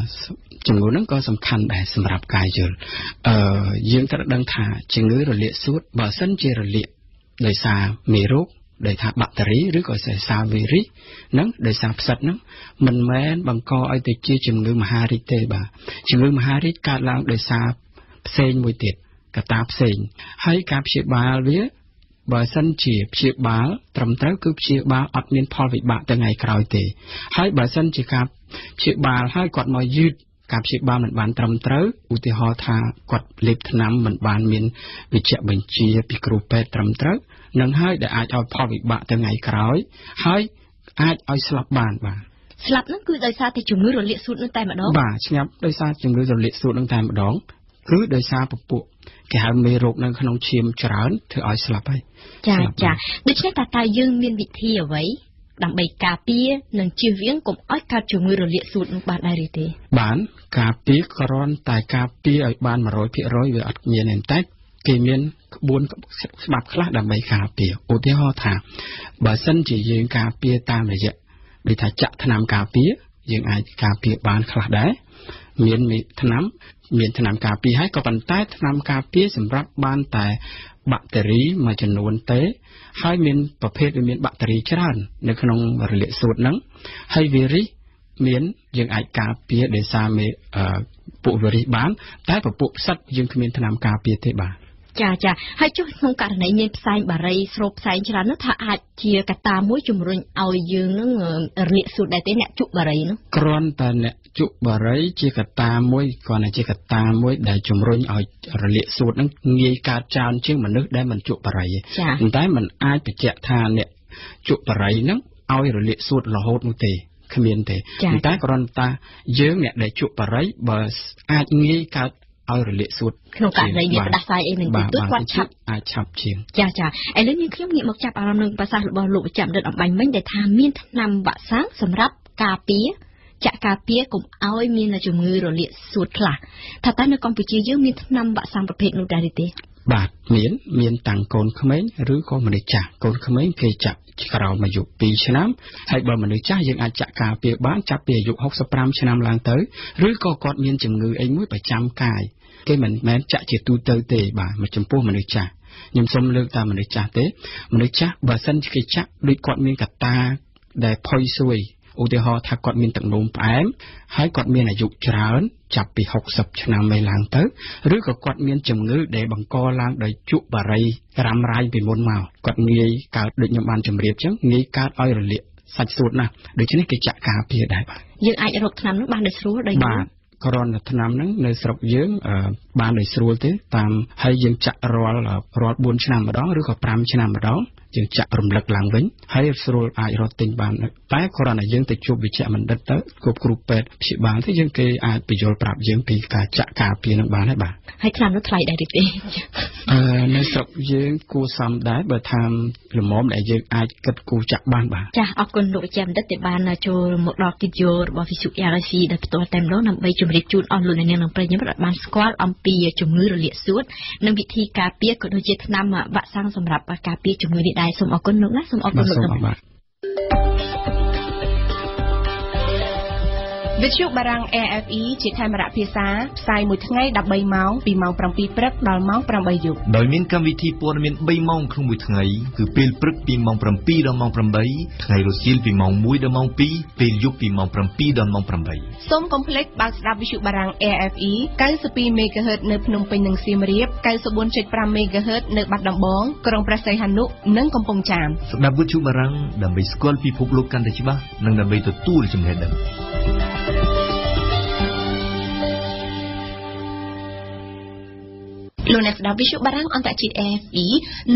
chúng người nó có tầm khăn để sầm rạp cài rồi dương các đăng thả chúng người rồi liệt suốt và sân chơi rồi liệt đời xa mì rốt đời thả bạc tấy rồi có đời xa virus nắng đời xa sạch nắng mình men bằng co ai từ chơi chúng người mà hari tê bà chúng người mà hari cả lang đời xa sen mùi tiệt cả táp sen hay cáp chế ba vía បើ សិន ជា ព្យាបាល ត្រឹមត្រូវ គឺ ព្យាបាល អត់ មាន ផល វិបាក ទៅ ថ្ងៃ ក្រោយ ទេ ហើយ បើ សិន ជា ការ ព្យាបាល ហើយ គាត់ មក យឺត ការ ព្យាបាល មិន បាន ត្រឹមត្រូវ ឧទាហរណ៍ ថា គាត់ លេប ថ្នាំ មិន បាន មាន វិជ្ជា បញ្ជា ពី គ្រូ ពេទ្យ ត្រឹមត្រូវ នឹង ហើយ ដែល អាច ឲ្យ ផល វិបាក ទៅ ថ្ងៃ ក្រោយ ហើយ អាច ឲ្យ ស្លាប់ បាន បាទ ស្លាប់ នឹង គឺ ដោយសារ តែ ជំងឺ រលាក សួត នឹង តែ ម្ដង បាទ ស្ងាត់ ដោយសារ ជំងឺ រលាក សួត នឹង តែ ម្ដង គឺ ដោយសារ ពពួក គេហៅមេរោគនៅក្នុងឈាមច្រើនធ្វើឲ្យស្លាប់ហើយចាចាដូចនេះតើតើយើងមានវិធីអ្វីដើម្បីការពារនិងជៀសវាងកុំឲ្យកើតជំងឺរលាកសួតនោះបានដែរទេ មានថ្នាំការពារហើយក៏ប៉ុន្តែថ្នាំការពារសម្រាប់បានតែបាក់តេរីមួយចំនួនទេហើយមានប្រភេទវាមានបាក់តេរីច្រើននៅក្នុងរលាកសួតហ្នឹងហើយវីរុសមានយើងអាចការពារដោយសារពួកវីរុសបានតែពពួកសត្វយើងគ្មានថ្នាំការពារទេបាទ ចាចាហើយចុះក្នុងករណីមានផ្សែងបារីស្រូបផ្សែងច្រើននោះថាអាចជាកត្តាមួយជំរុញឲ្យយើងនឹងរាកសួតដែរទេអ្នកជុបបារីហ្នឹងគ្រាន់តែអ្នកជុបបារីជាកត្តាមួយគាត់តែជាកត្តាមួយដែលជំរុញឲ្យរាកសួតហ្នឹងងាយកើតចោលជាងមនុស្សដែលមិនជុបបារីតែមិនអាចបញ្ជាក់ថាអ្នក ជុបបារីនឹងឲ្យរាកសួតរហូតនោះទេគ្មានទេតែគ្រាន់តែយើងអ្នកដែលជុបបារីបើអាចងាយកើត ឲ្យរលាកសួតក្នុងករណីវាផ្ដាសាយអីនឹងទៀតគាត់ឆាប់អាចឆាប់ជាងចាចាឥឡូវយើងខ្ញុំងាកមកចាប់អារម្មណ៍នឹងប្រសាសន៍របស់លោកប្រចាំដិតអំបញ្ញមិញដែលថាមានថ្នាំបាក់សាំងសម្រាប់ការពារចាក់ការពារកុំឲ្យមានជំងឺរលាកសួតខ្លះថាតើនៅកម្ពុជាយើងមានថ្នាំបាក់សាំងប្រភេទនោះដែរទេបាទមានមានតាំងកូនក្មេងឬក៏មនុស្សចាស់ កូនក្មេងគេចាក់ក្រោមអាយុ 25 ឆ្នាំឡើងទៅឬក៏គាត់មានជំងឺដែលបង្កឡើងដោយជក់បារីរ៉ាំរាយពីមុនមកគាត់ងាយកើតដូចខ្ញុំបានជម្រាបចឹងងាយកើតឲ្យរលាកសាច់សួតណាស់ដូច្នេះគេចាក់ការពារដែរបាទយើងអាចរកថ្នាំនោះបានដោយស្រួលដោយបាទគ្រាន់តែថ្នាំហ្នឹងនៅស្រុកយើងបានដោយស្រួលទេតាមហើយយើងចាក់រាល់រាល់ 4 វិទ្យុបារាំង AFE ជាខេមរៈភាសាផ្សាយមួយថ្ងៃ 13 ម៉ោង ពី ម៉ោង 7 ព្រឹក ដល់ ម៉ោង 8 យប់ ដោយមានកម្មវិធីព័ត៌មាន 3 ម៉ោង ក្នុងមួយថ្ងៃ គឺ ពេល ព្រឹក ពី ម៉ោង 7 ដល់ ម៉ោង 8 ថ្ងៃ រសៀល ពី ម៉ោង 1 ដល់ ម៉ោង 2 ពេល យប់ ពី ម៉ោង 7 ដល់ ម៉ោង 8 សូមកុំភ្លេច បើក ស្ដាប់ វិទ្យុបារាំង AFE 92 MHz នៅ ភ្នំពេញ និង សៀមរាប 94.5 MHz នៅ បាត់ដំបង ក្រុង ព្រះសីហនុ និង កំពង់ចាម ស្ដាប់ វិទ្យុបារាំង ដើម្បី ស្គាល់ ពិភពលោក កាន់តែ ច្បាស់ និង ដើម្បី ទទួល ចំណេះដឹង លោកអ្នកស្ដាប់វិទ្យុបារាំងអន្តរជាតិ AFP សូ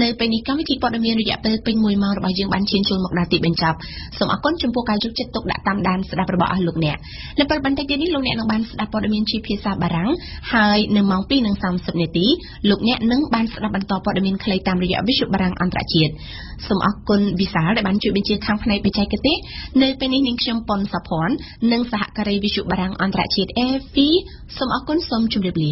មអរគុណសូមជម្រាបលា